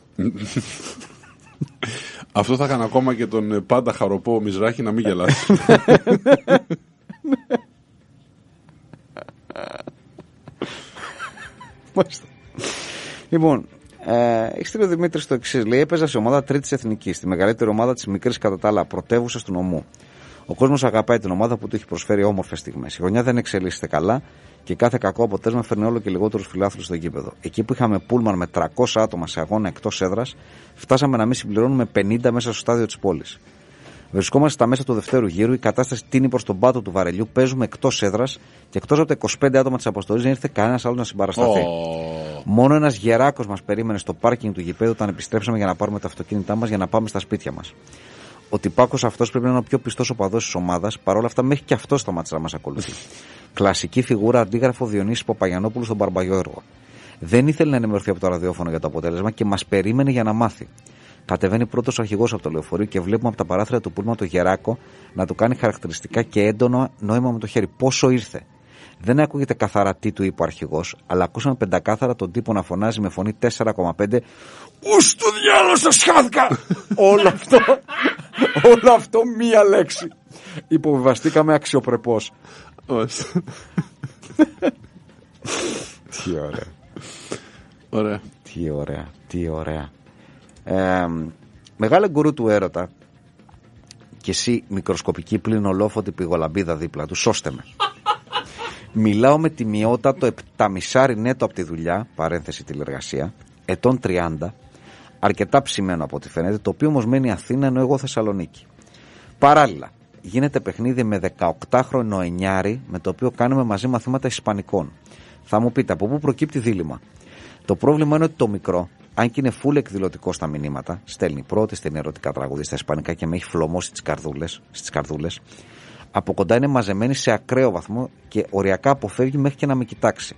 Αυτό θα έκανε ακόμα και τον πάντα χαροπό Μιζράχη να μην γελάσει. Λοιπόν, ε, έχει στείλει ο Δημήτρης το εξής. Λέει: έπαιζα σε ομάδα τρίτης εθνικής, τη μεγαλύτερη ομάδα της μικρής κατά τα άλλα πρωτεύουσας του νομού. Ο κόσμος αγαπάει την ομάδα που του έχει προσφέρει όμορφες στιγμές. Η χρονιά δεν εξελίσσεται καλά και κάθε κακό αποτέλεσμα φέρνει όλο και λιγότερους φιλάθλους στο γήπεδο. Εκεί που είχαμε πούλμαν με τριακόσια άτομα σε αγώνα εκτός έδρας, φτάσαμε να μην συμπληρώνουμε πενήντα μέσα στο στάδιο της πόλης. Βρισκόμαστε στα μέσα του δευτέρου γύρου, η κατάσταση τίνει προς τον πάτο του βαρελιού, παίζουμε εκτός έδρας και εκτός από τα είκοσι πέντε άτομα της αποστολής δεν ήρθε κανένας άλλος να συμπαρασταθεί. Oh. Μόνο ένας γεράκος μας περίμενε στο πάρκινγκ του γηπέδου όταν επιστρέψαμε για να πάρουμε τα αυτοκίνητά μας για να πάμε στα σπίτια μας. Ο τυπάκος αυτός πρέπει να είναι ο πιο πιστός οπαδός της ομάδας, παρόλα αυτά μέχρι και αυτός σταμάτησε να μας ακολουθεί. Κλασική φιγούρα, αντίγραφο Διονύση Παπαγιανόπουλου στον Μπαρμπαγιόργο. Δεν ήθελε να ενημερωθεί από το ραδιόφωνο για το αποτέλεσμα και μας περίμενε για να μάθει. Κατεβαίνει πρώτος ο αρχηγός από το λεωφορείο και βλέπουμε από τα παράθυρα του πούλμαν το Γεράκο να του κάνει χαρακτηριστικά και έντονο νόημα με το χέρι. Πόσο ήρθε. Δεν ακούγεται καθαρά τι του είπε ο αρχηγός, αλλά ακούσαμε πεντακάθαρα τον τύπο να φωνάζει με φωνή τέσσερα κόμμα πέντε. Ους του διάλογο σας χάθηκα! Όλο αυτό, όλο αυτό μία λέξη. Υποβιβαστήκαμε αξιοπρεπώς. Τι ωραία. Ωραία. Τι ωραία. Τι ωραία. Ε, μεγάλε γκουρού του έρωτα και εσύ μικροσκοπική πλην ολόφωτη πηγολαμπίδα δίπλα του, σώστε με. Μιλάω με τιμιότατο επταμισάρι νέτο από τη δουλειά, παρένθεση τηλεργασία, ετών τριάντα, αρκετά ψημένο από ό,τι φαίνεται, το οποίο όμως μένει Αθήνα ενώ εγώ Θεσσαλονίκη. Παράλληλα γίνεται παιχνίδι με δεκαοκτάχρονο εννιάρι με το οποίο κάνουμε μαζί μαθήματα ισπανικών. Θα μου πείτε από πού προκύπτει δίλημα. Το πρόβλημα είναι ότι το μικρό, αν και είναι φουλ εκδηλωτικό στα μηνύματα, στέλνει πρώτη, στέλνει ερωτικά τραγούδια στα ισπανικά και με έχει φλωμώσει τις καρδούλες, στις καρδούλες. Από κοντά είναι μαζεμένη σε ακραίο βαθμό και οριακά αποφεύγει μέχρι και να με κοιτάξει.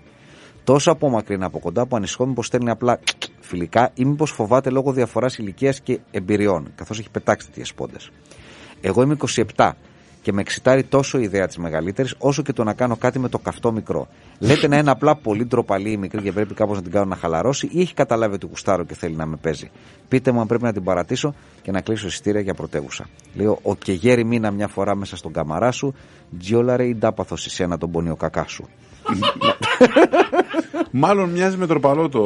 Τόσο απομακρύνει από κοντά που ανησυχώ μήπως στέλνει απλά φιλικά ή μήπως φοβάται λόγω διαφοράς ηλικίας και εμπειριών, καθώς έχει πετάξει τέτοιες πόντες. Εγώ είμαι είκοσι επτά και με εξητάρει τόσο η ιδέα της μεγαλύτερης, όσο και το να κάνω κάτι με το καυτό μικρό. Λέτε να είναι απλά πολύ ντροπαλή η μικρή και πρέπει κάπως να την κάνω να χαλαρώσει, ή έχει καταλάβει ότι γουστάρω και θέλει να με παίζει. Πείτε μου αν πρέπει να την παρατήσω και να κλείσω εισιτήρια για πρωτεύουσα. Λέω: ο και γέρι μήνα μια φορά μέσα στον καμαρά σου, τζιόλαρε ή ντάπαθο σε σένα τον πονιό κακά σου. Μάλλον μοιάζει με τροπαλό το.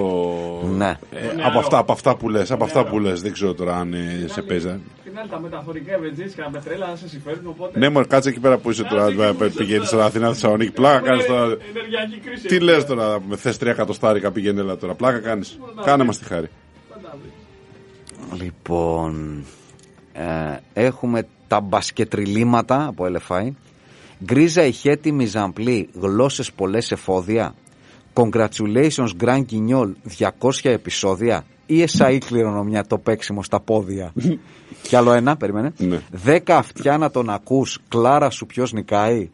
Ναι. Ε, από, αυτά, από αυτά που λες, από αυτά που λες, δεν ξέρω τώρα αν ε, σε παίζα. Την άλλη τα μεταφορικά ευεντζίσικα με τρέλα να σε συμφέρουν οπότε. Ναι, μωρέ, κάτσε εκεί πέρα που είσαι τώρα. Πηγαίνεις τώρα Αθηνά, Θεσσαλονίκη, πλάκα κάνεις τώρα. Τι λες τώρα, με θες τρία εκατοστάρικα πήγαινε, έλα τώρα. Πλάκα κάνεις. Κάνε μας τη χάρη. Λοιπόν, έχουμε τα μπασκετριλήματα από Ελεφάι. Γκρίζα ηχέτη μιζαμπλή, γλώσσες πολλές εφόδια. Congratulations Grand Guignol, διακόσια επεισόδια. Ή εσάι κληρονομιά το παίξιμο στα πόδια. Κι άλλο ένα, περιμένε. Ναι. Δέκα αυτιά να τον ακούς, Κλάρα σου ποιος νικάει.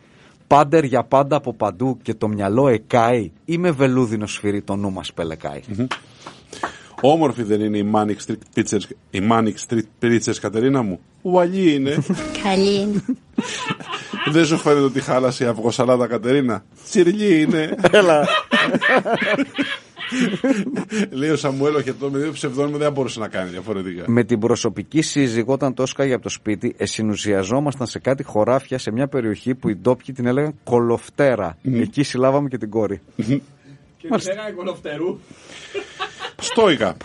Πάντερ για πάντα από παντού και το μυαλό εκάει. Ή με βελούδινο σφυρί το νου μας πελεκάει. Mm-hmm. Όμορφη δεν είναι η Manic Street Preachers, η Manic Street Preachers, Κατερίνα μου. Ουαλή είναι. Καλή είναι. Δεν σου φαίνεται ότι χάλασε η αυγοσαλάτα, Κατερίνα. Τσιρλή είναι. Έλα. Λέει ο Σαμουέλ Οχετό με δύο ψευδόνυμα δεν μπορούσε να κάνει διαφορετικά. Με την προσωπική σύζυγο, όταν το έσκαγε από το σπίτι, εσυνουσιαζόμασταν σε κάτι χωράφια σε μια περιοχή που οι ντόπιοι την έλεγαν Κολοφτέρα. Mm. Εκεί συλλάβαμε και την κόρη. Και την έλεγαν Κολοφτερού. Στόικα.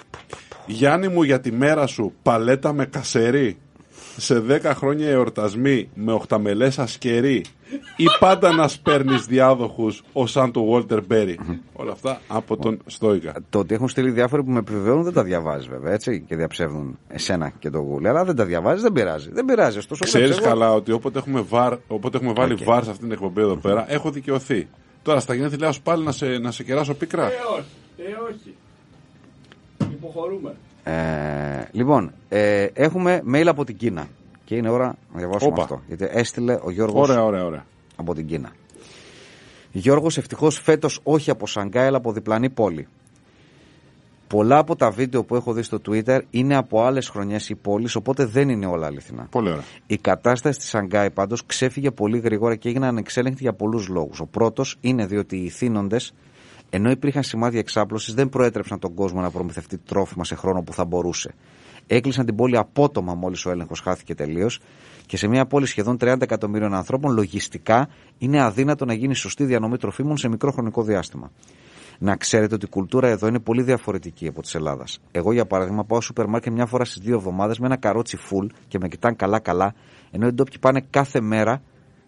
Γιάννη μου, για τη μέρα σου παλέτα με κασέρι. Σε δέκα χρόνια εορτασμοί με οχταμελές ασκερί. Ή πάντα να σπέρνεις διάδοχους ως σαν το Walter Berry. Mm-hmm. Όλα αυτά από τον Στόικα. Το ότι έχουν στείλει διάφοροι που με επιβεβαιώνουν δεν τα διαβάζεις βέβαια, έτσι, και διαψεύδουν εσένα και τον Γούλη. Αλλά δεν τα διαβάζεις, δεν πειράζει. Δεν πειράζει. Ωστόσο, ξέρεις καλά ότι όποτε έχουμε, βάρ, όποτε έχουμε βάλει okay. βάρ σε αυτήν την εκπομπή εδώ πέρα, mm-hmm. έχω δικαιωθεί. Τώρα στα γενέθλιά σου πάλι να σε, να σε κεράσω πίκρα. Ε, όχι. Ε, όχι. Υποχωρούμε. Ε, λοιπόν, ε, έχουμε mail από την Κίνα και είναι ώρα να διαβάσουμε Opa. αυτό, γιατί έστειλε ο Γιώργος ωραία, ωραία, ωραία. από την Κίνα. Γιώργος, ευτυχώς φέτος όχι από Σανγκάι αλλά από διπλανή πόλη. Πολλά από τα βίντεο που έχω δει στο Twitter είναι από άλλες χρονιές ή πόλεις, οπότε δεν είναι όλα αληθινά. Πολύ ωραία. Η κατάσταση της Σανγκάη πάντως ξέφυγε πολύ γρήγορα και έγινε ανεξέλεγκτη για πολλούς λόγους. Ο πρώτος είναι διότι οι θύνοντες, ενώ υπήρχαν σημάδια εξάπλωσης, δεν προέτρεψαν τον κόσμο να προμηθευτεί τρόφιμα σε χρόνο που θα μπορούσε. Έκλεισαν την πόλη απότομα μόλις ο έλεγχος χάθηκε τελείως, και σε μια πόλη σχεδόν τριάντα εκατομμύριων ανθρώπων, λογιστικά είναι αδύνατο να γίνει σωστή διανομή τροφίμων σε μικρό χρονικό διάστημα. Να ξέρετε ότι η κουλτούρα εδώ είναι πολύ διαφορετική από της Ελλάδας. Εγώ, για παράδειγμα, πάω σούπερ μάρκετ μια φορά στις δύο εβδομάδες με ένα καρότσι full και με κοιτάνε καλά-καλά, ενώ οι ντόπιοι πάνε κάθε μέρα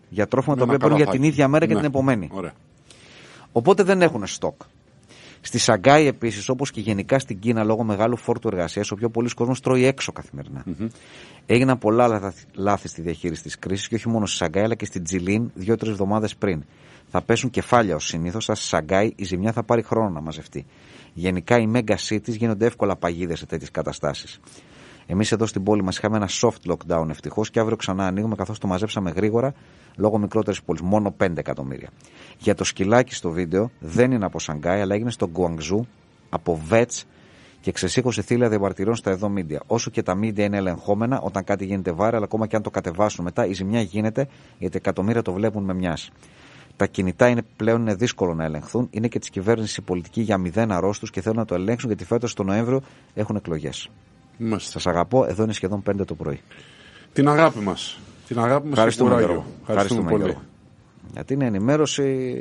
για τρόφιμα τα οποία παίρνουν για την ίδια μέρα, ναι, και την επομένη. Ωραία. Οπότε δεν έχουν στοκ. Στη Σανγκάη, επίσης, όπως και γενικά στην Κίνα, λόγω μεγάλου φόρτου εργασίας, ο πιο πολλής κόσμος τρώει έξω καθημερινά. Mm-hmm. Έγιναν πολλά λάθη στη διαχείριση της κρίσης και όχι μόνο στη Σανγκάη, αλλά και στην Τζιλίν δύο-τρεις εβδομάδες πριν. Θα πέσουν κεφάλια ως συνήθως, αλλά στη Σανγκάη η ζημιά θα πάρει χρόνο να μαζευτεί. Γενικά οι mega cities γίνονται εύκολα παγίδες σε τέτοιες καταστάσεις. Εμείς εδώ στην πόλη μας είχαμε ένα soft lockdown ευτυχώς και αύριο ξανά ανοίγουμε, καθώς το μαζέψαμε γρήγορα λόγω μικρότερης πόλης, μόνο πέντε εκατομμύρια. Για το σκυλάκι στο βίντεο, δεν είναι από Σανγκάη, αλλά έγινε στο Γκουαγζού, από Βέτς, και ξεσύχωσε θύλα διαμαρτυριών στα εδώ μίντια. Όσο και τα μίντια είναι ελεγχόμενα, όταν κάτι γίνεται βάρη, αλλά ακόμα και αν το κατεβάσουν μετά, η ζημιά γίνεται γιατί εκατομμύρια το βλέπουν με μιας. Τα κινητά είναι πλέον είναι δύσκολο να ελεγχθούν. Είναι και τη κυβέρνηση η πολιτική για μηδέν αρρώστους και θέλουν να το ελέγξουν γιατί φέτος τον Νοέμβριο έχουν εκλογές. Σας αγαπώ. Εδώ είναι σχεδόν πέντε το πρωί. Την αγάπη μας. Την αγάπη μας. Ευχαριστούμε, Ευχαριστούμε, Ευχαριστούμε πολύ. Ευχαριστούμε. Για την ενημέρωση.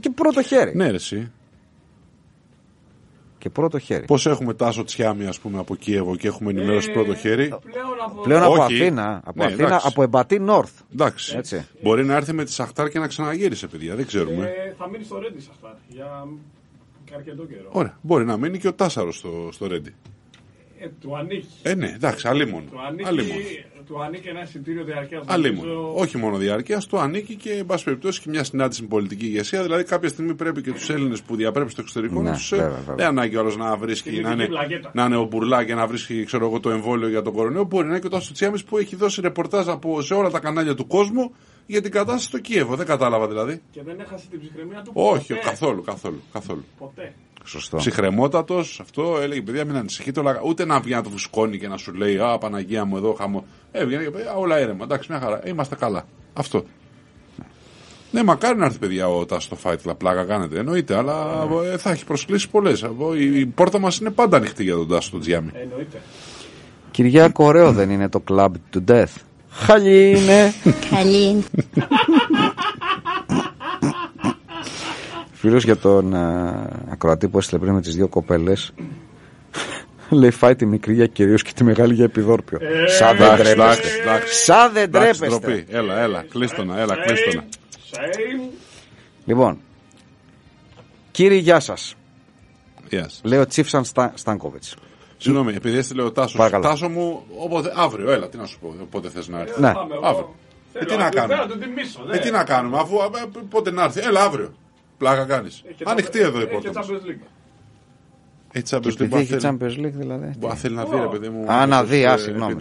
Και πρώτο χέρι. Ναι, εσύ. Και πρώτο χέρι. Πώς έχουμε Τάσο Τσιάμι, ας πούμε, από Κίεβο και έχουμε ενημέρωση ε, πρώτο χέρι. Πλέον από, από Αθήνα. Από, ναι, Αθήνα, από Εμπατή Νόρθ. Εντάξει. Έτσι. Μπορεί να έρθει με τη Σαχτάρ και να ξαναγύρισε, παιδιά. Δεν ξέρουμε. Ε, θα μείνει στο Ρέντι Σαχτάρ για αρκετό καιρό. Ωραία. Μπορεί να μείνει και ο Τάσαρος στο, στο Ρέντι. Ε, του ανήκει. Ε, ναι, εντάξει, αλλήμον. Του ανήκει, του ανήκει ένα εισιτήριο διαρκείας. Νομίζω... Όχι μόνο διαρκείας, του ανήκει και, εν πάση περιπτώσει, και μια συνάντηση με πολιτική ηγεσία. Δηλαδή, κάποια στιγμή πρέπει και τους Έλληνες που διαπρέπει στο εξωτερικό να τους. Δεν ανάγκη όλος να βρίσκει, να είναι, να είναι ο Μπουρλά και να βρίσκει, ξέρω εγώ, το εμβόλιο για τον κορονοϊό. Μπορεί να είναι και ο Τάσος Τσιάμις που έχει δώσει ρεπορτάζ από, σε όλα τα κανάλια του κόσμου για την κατάσταση στο Κίεβο. Δεν κατάλαβα δηλαδή. Και δεν έχασε την ψυχραιμία του. Όχι, ποτέ. καθόλου, καθόλου. καθόλου. Ποτέ. Ψυχρεμότατος, αυτό έλεγε, παιδιά, μην ανησυχείτε, ούτε να βγει να το φουσκώνει και να σου λέει «Α, Παναγία μου, εδώ χαμό». Έβγαινε και παιδιά, όλα έρευνα, εντάξει, μια χαρά, είμαστε καλά. Αυτό. Ναι, μακάρι να έρθει, παιδιά, ο Τάσος στο Fight Club, πλάκα κάνετε, εννοείται, αλλά mm. θα έχει προσκλήσει πολλές. Η πόρτα μας είναι πάντα ανοιχτή για τον Τάσο, τον Τζιάμι. Εννοείται. Κυριάκο, ωραίο δεν είναι το Club to Death? Χαλή είναι. Χαλή. Φίλος για τον α, ακροατή που έστειλε πριν με τις δύο κοπέλες, λέει φάει τη μικρή για κυρίως και τη μεγάλη για επιδόρπιο. Ε, Σαν δεν τρέπεστε. Σαν δεν τρέπεστε. Έλα, έλα, κλείστονα, έλα, κλείστονα. Λοιπόν, κύριε, γεια σας. Yes. Λέει ο Τσίφσαν Στα, Στάνκοβιτς. Συγγνώμη, επειδή έστειλε ο Τάσος. Τάσο μου, όποτε, αύριο, έλα, τι να σου πω, πότε θες να έρθει. Ναι. Αύριο. Ε, τι να κάνουμε. Ε, τι να κάνουμε, αφού πότε να έρθει, έλα αύριο. Πλάκα κάνεις. Ανοιχτή εδώ η πόρτα. Έχει Champions League. Έχει Champions League δηλαδή. Μπα θέλει να δει, ρε παιδί μου. Α, να δει, α, συγγνώμη.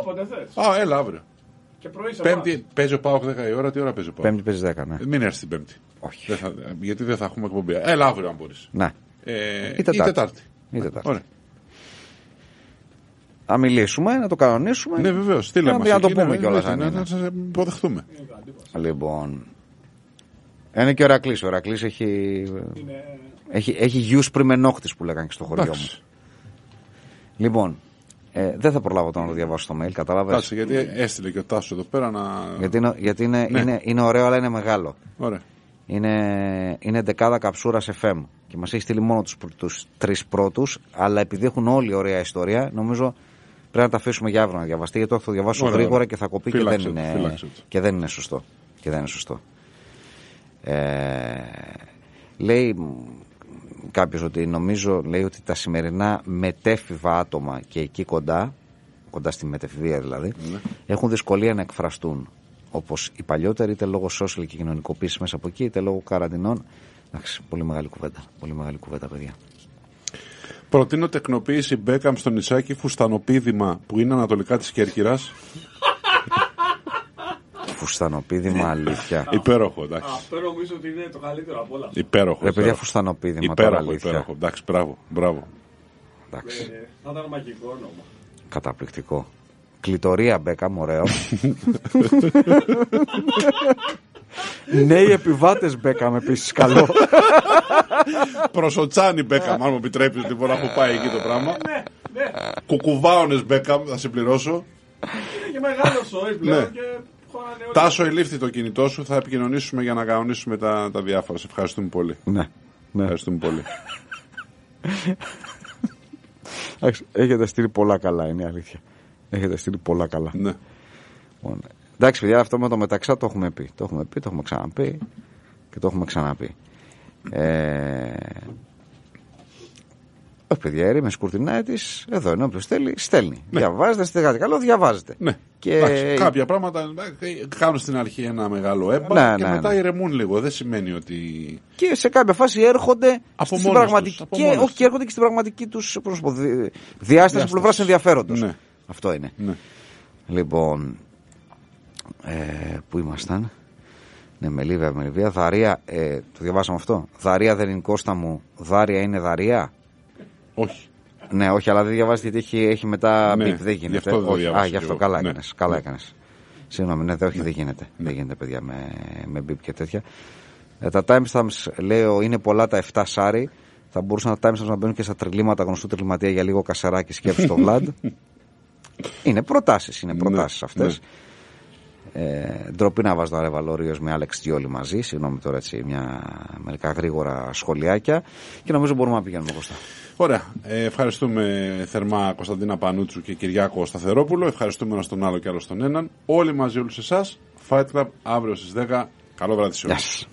Όποτε θες. Α, έλα αύριο. Πέμπτη παίζει ο ΠΑΟΚ δέκα η ώρα, τι ώρα παίζει ο ΠΑΟΚ? Πέμπτη παίζει δέκα, ναι. Μην έρθει την Πέμπτη. Όχι. Γιατί δεν θα έχουμε εκπομπή. Έλα αύριο αν μπορείς. Να. Ή Τετάρτη. Ωραία. Να μιλήσουμε, να το κανονίσουμε. Ναι, βεβαίως. Τι λέμε. Να το πούμε κιόλας. Να σας υποδεχτούμε. Λοιπόν. Είναι και ο Ερακλής. Ο Ερακλής έχει... Είναι... έχει, έχει γιους πριμενόχτης που λέγανε και στο χωριό μου. Λοιπόν, ε, δεν θα προλάβω τώρα να το διαβάσω στο mail, κατάλαβες. Τάση, γιατί έστειλε και ο Τάσος εδώ πέρα να... Γιατί είναι, γιατί είναι, ναι, είναι, είναι ωραίο, αλλά είναι μεγάλο. Ωραία. Είναι, είναι δεκάδα καψούρας εφ εμ και μας έχει στείλει μόνο τους, τους τρεις πρώτους, αλλά επειδή έχουν όλοι ωραία ιστορία, νομίζω πρέπει να τα αφήσουμε για αύριο να διαβαστεί, γιατί θα το διαβάσω ωραία, γρήγορα, ωραία, και θα κοπεί και δεν, είναι, και δεν είναι σωστό. Και δεν είναι σωστό. Ε, λέει κάποιος ότι νομίζω λέει ότι τα σημερινά μετέφηβα άτομα και εκεί κοντά, κοντά στη μετεφηβεία δηλαδή, mm. έχουν δυσκολία να εκφραστούν όπως οι παλιότεροι, είτε λόγω social και κοινωνικοποίηση μέσα από εκεί, είτε λόγω καραντινών. Εντάξει, πολύ μεγάλη κουβέντα, πολύ μεγάλη κουβέντα, παιδιά. Προτείνω τεκνοποίηση Μπέκαμ στο νησάκι Φουστανοπίδημα που είναι ανατολικά της Κέρκυρας. φουστανοπίδημα, αλήθεια. Υπέροχο, εντάξει. Αυτό νομίζω ότι είναι το καλύτερο από όλα. Υπέροχο. Ρε παιδιά, φουστανοπίδημα, τώρα αλήθεια. Υπέροχο, εντάξει, μπράβο, μπράβο. Εντάξει. Θα ήταν μαγικό όνομα. Καταπληκτικό. Κλειτορία Μπέκαμ, ωραίο. Νέοι επιβάτες Μπέκαμ, επίσης καλό. Προσοτσάνι Μπέκαμ, αν μου επιτρέπεις την φορά που πάει εκεί το πράγμα. Κουκουβάονες Μπέκαμ, θα σε πληρώσω. Είναι και μεγάλος ο πλέον και χωράνε όλοι. Τάσο, ελήφθη το κινητό σου, θα επικοινωνήσουμε για να κανονίσουμε τα, τα διάφορα. Σε ευχαριστούμε πολύ. Ναι, ναι. Ευχαριστούμε πολύ. Έχετε στείλει πολλά καλά, είναι η αλήθεια. Έχετε στείλει πολλά καλά. Ναι. Λοιπόν, εντάξει, παιδιά, αυτό με το μεταξά το έχουμε πει. Το έχουμε πει, το έχουμε ξαναπεί και το έχουμε ξαναπεί. Ε... Όχι, παιδιά, έρημες κουρτινάιτης, εδώ είναι όποιος θέλει, στέλνει. Ναι. Διαβάζετε, είστε κάτι καλό, διαβάζετε. Ναι. Και... εντάξει, κάποια πράγματα κάνουν στην αρχή ένα μεγάλο έμπα, ναι, και ναι, μετά ναι, ηρεμούν λίγο. Δεν σημαίνει ότι. Και σε κάποια φάση έρχονται από στην πραγματική τους, και... όχι, και έρχονται και στην πραγματική τους δι... διάσταση από πλευράς ενδιαφέροντος. Ναι. Αυτό είναι. Ναι. Λοιπόν, ε, πού ήμασταν. Ναι, Μελίβια, Μελίβια. Δαρία, ε, το διαβάσαμε αυτό. Δαρία δεν είναι Κώστα μου. Δάρια είναι Δαρία. Όχι. Ναι, όχι, αλλά δεν διαβάζετε γιατί έχει, έχει μετά. Ναι. Μπιπ, δεν γίνεται. Γι όχι. Α, γι' αυτό καλά έκανε. Ναι. Καλά έκανε. Ναι. Συγγνώμη, ναι, δε, όχι, ναι, δεν γίνεται. Ναι. Δεν γίνεται, παιδιά, με, με μπιπ και τέτοια. Ε, τα timestamps, λέω, είναι πολλά τα εφτά σάρι. Θα μπορούσαν τα timestamps να μπαίνουν και στα τριλήματα γνωστού τριλματία για λίγο κασεράκι σκέψη στο Vlad. Είναι προτάσεις, είναι προτάσεις, ναι, αυτές. Ναι. Ε, ντροπή να βάζω Αρέβαλο Ρίος με Άλεξ Τζιόλι μαζί. Συγγνώμη τώρα, έτσι, μια μερικά γρήγορα σχολιάκια. Και νομίζω μπορούμε να πηγαίνουμε, Κώστα. Ωραία. Ε, ευχαριστούμε θερμά Κωνσταντίνα Πανούτσου και Κυριάκο Σταθερόπουλο. Ευχαριστούμε ένα τον άλλο και άλλο τον έναν. Όλοι μαζί, όλους εσάς. Fight Club αύριο στις δέκα. Καλό βράδυ σε όλους.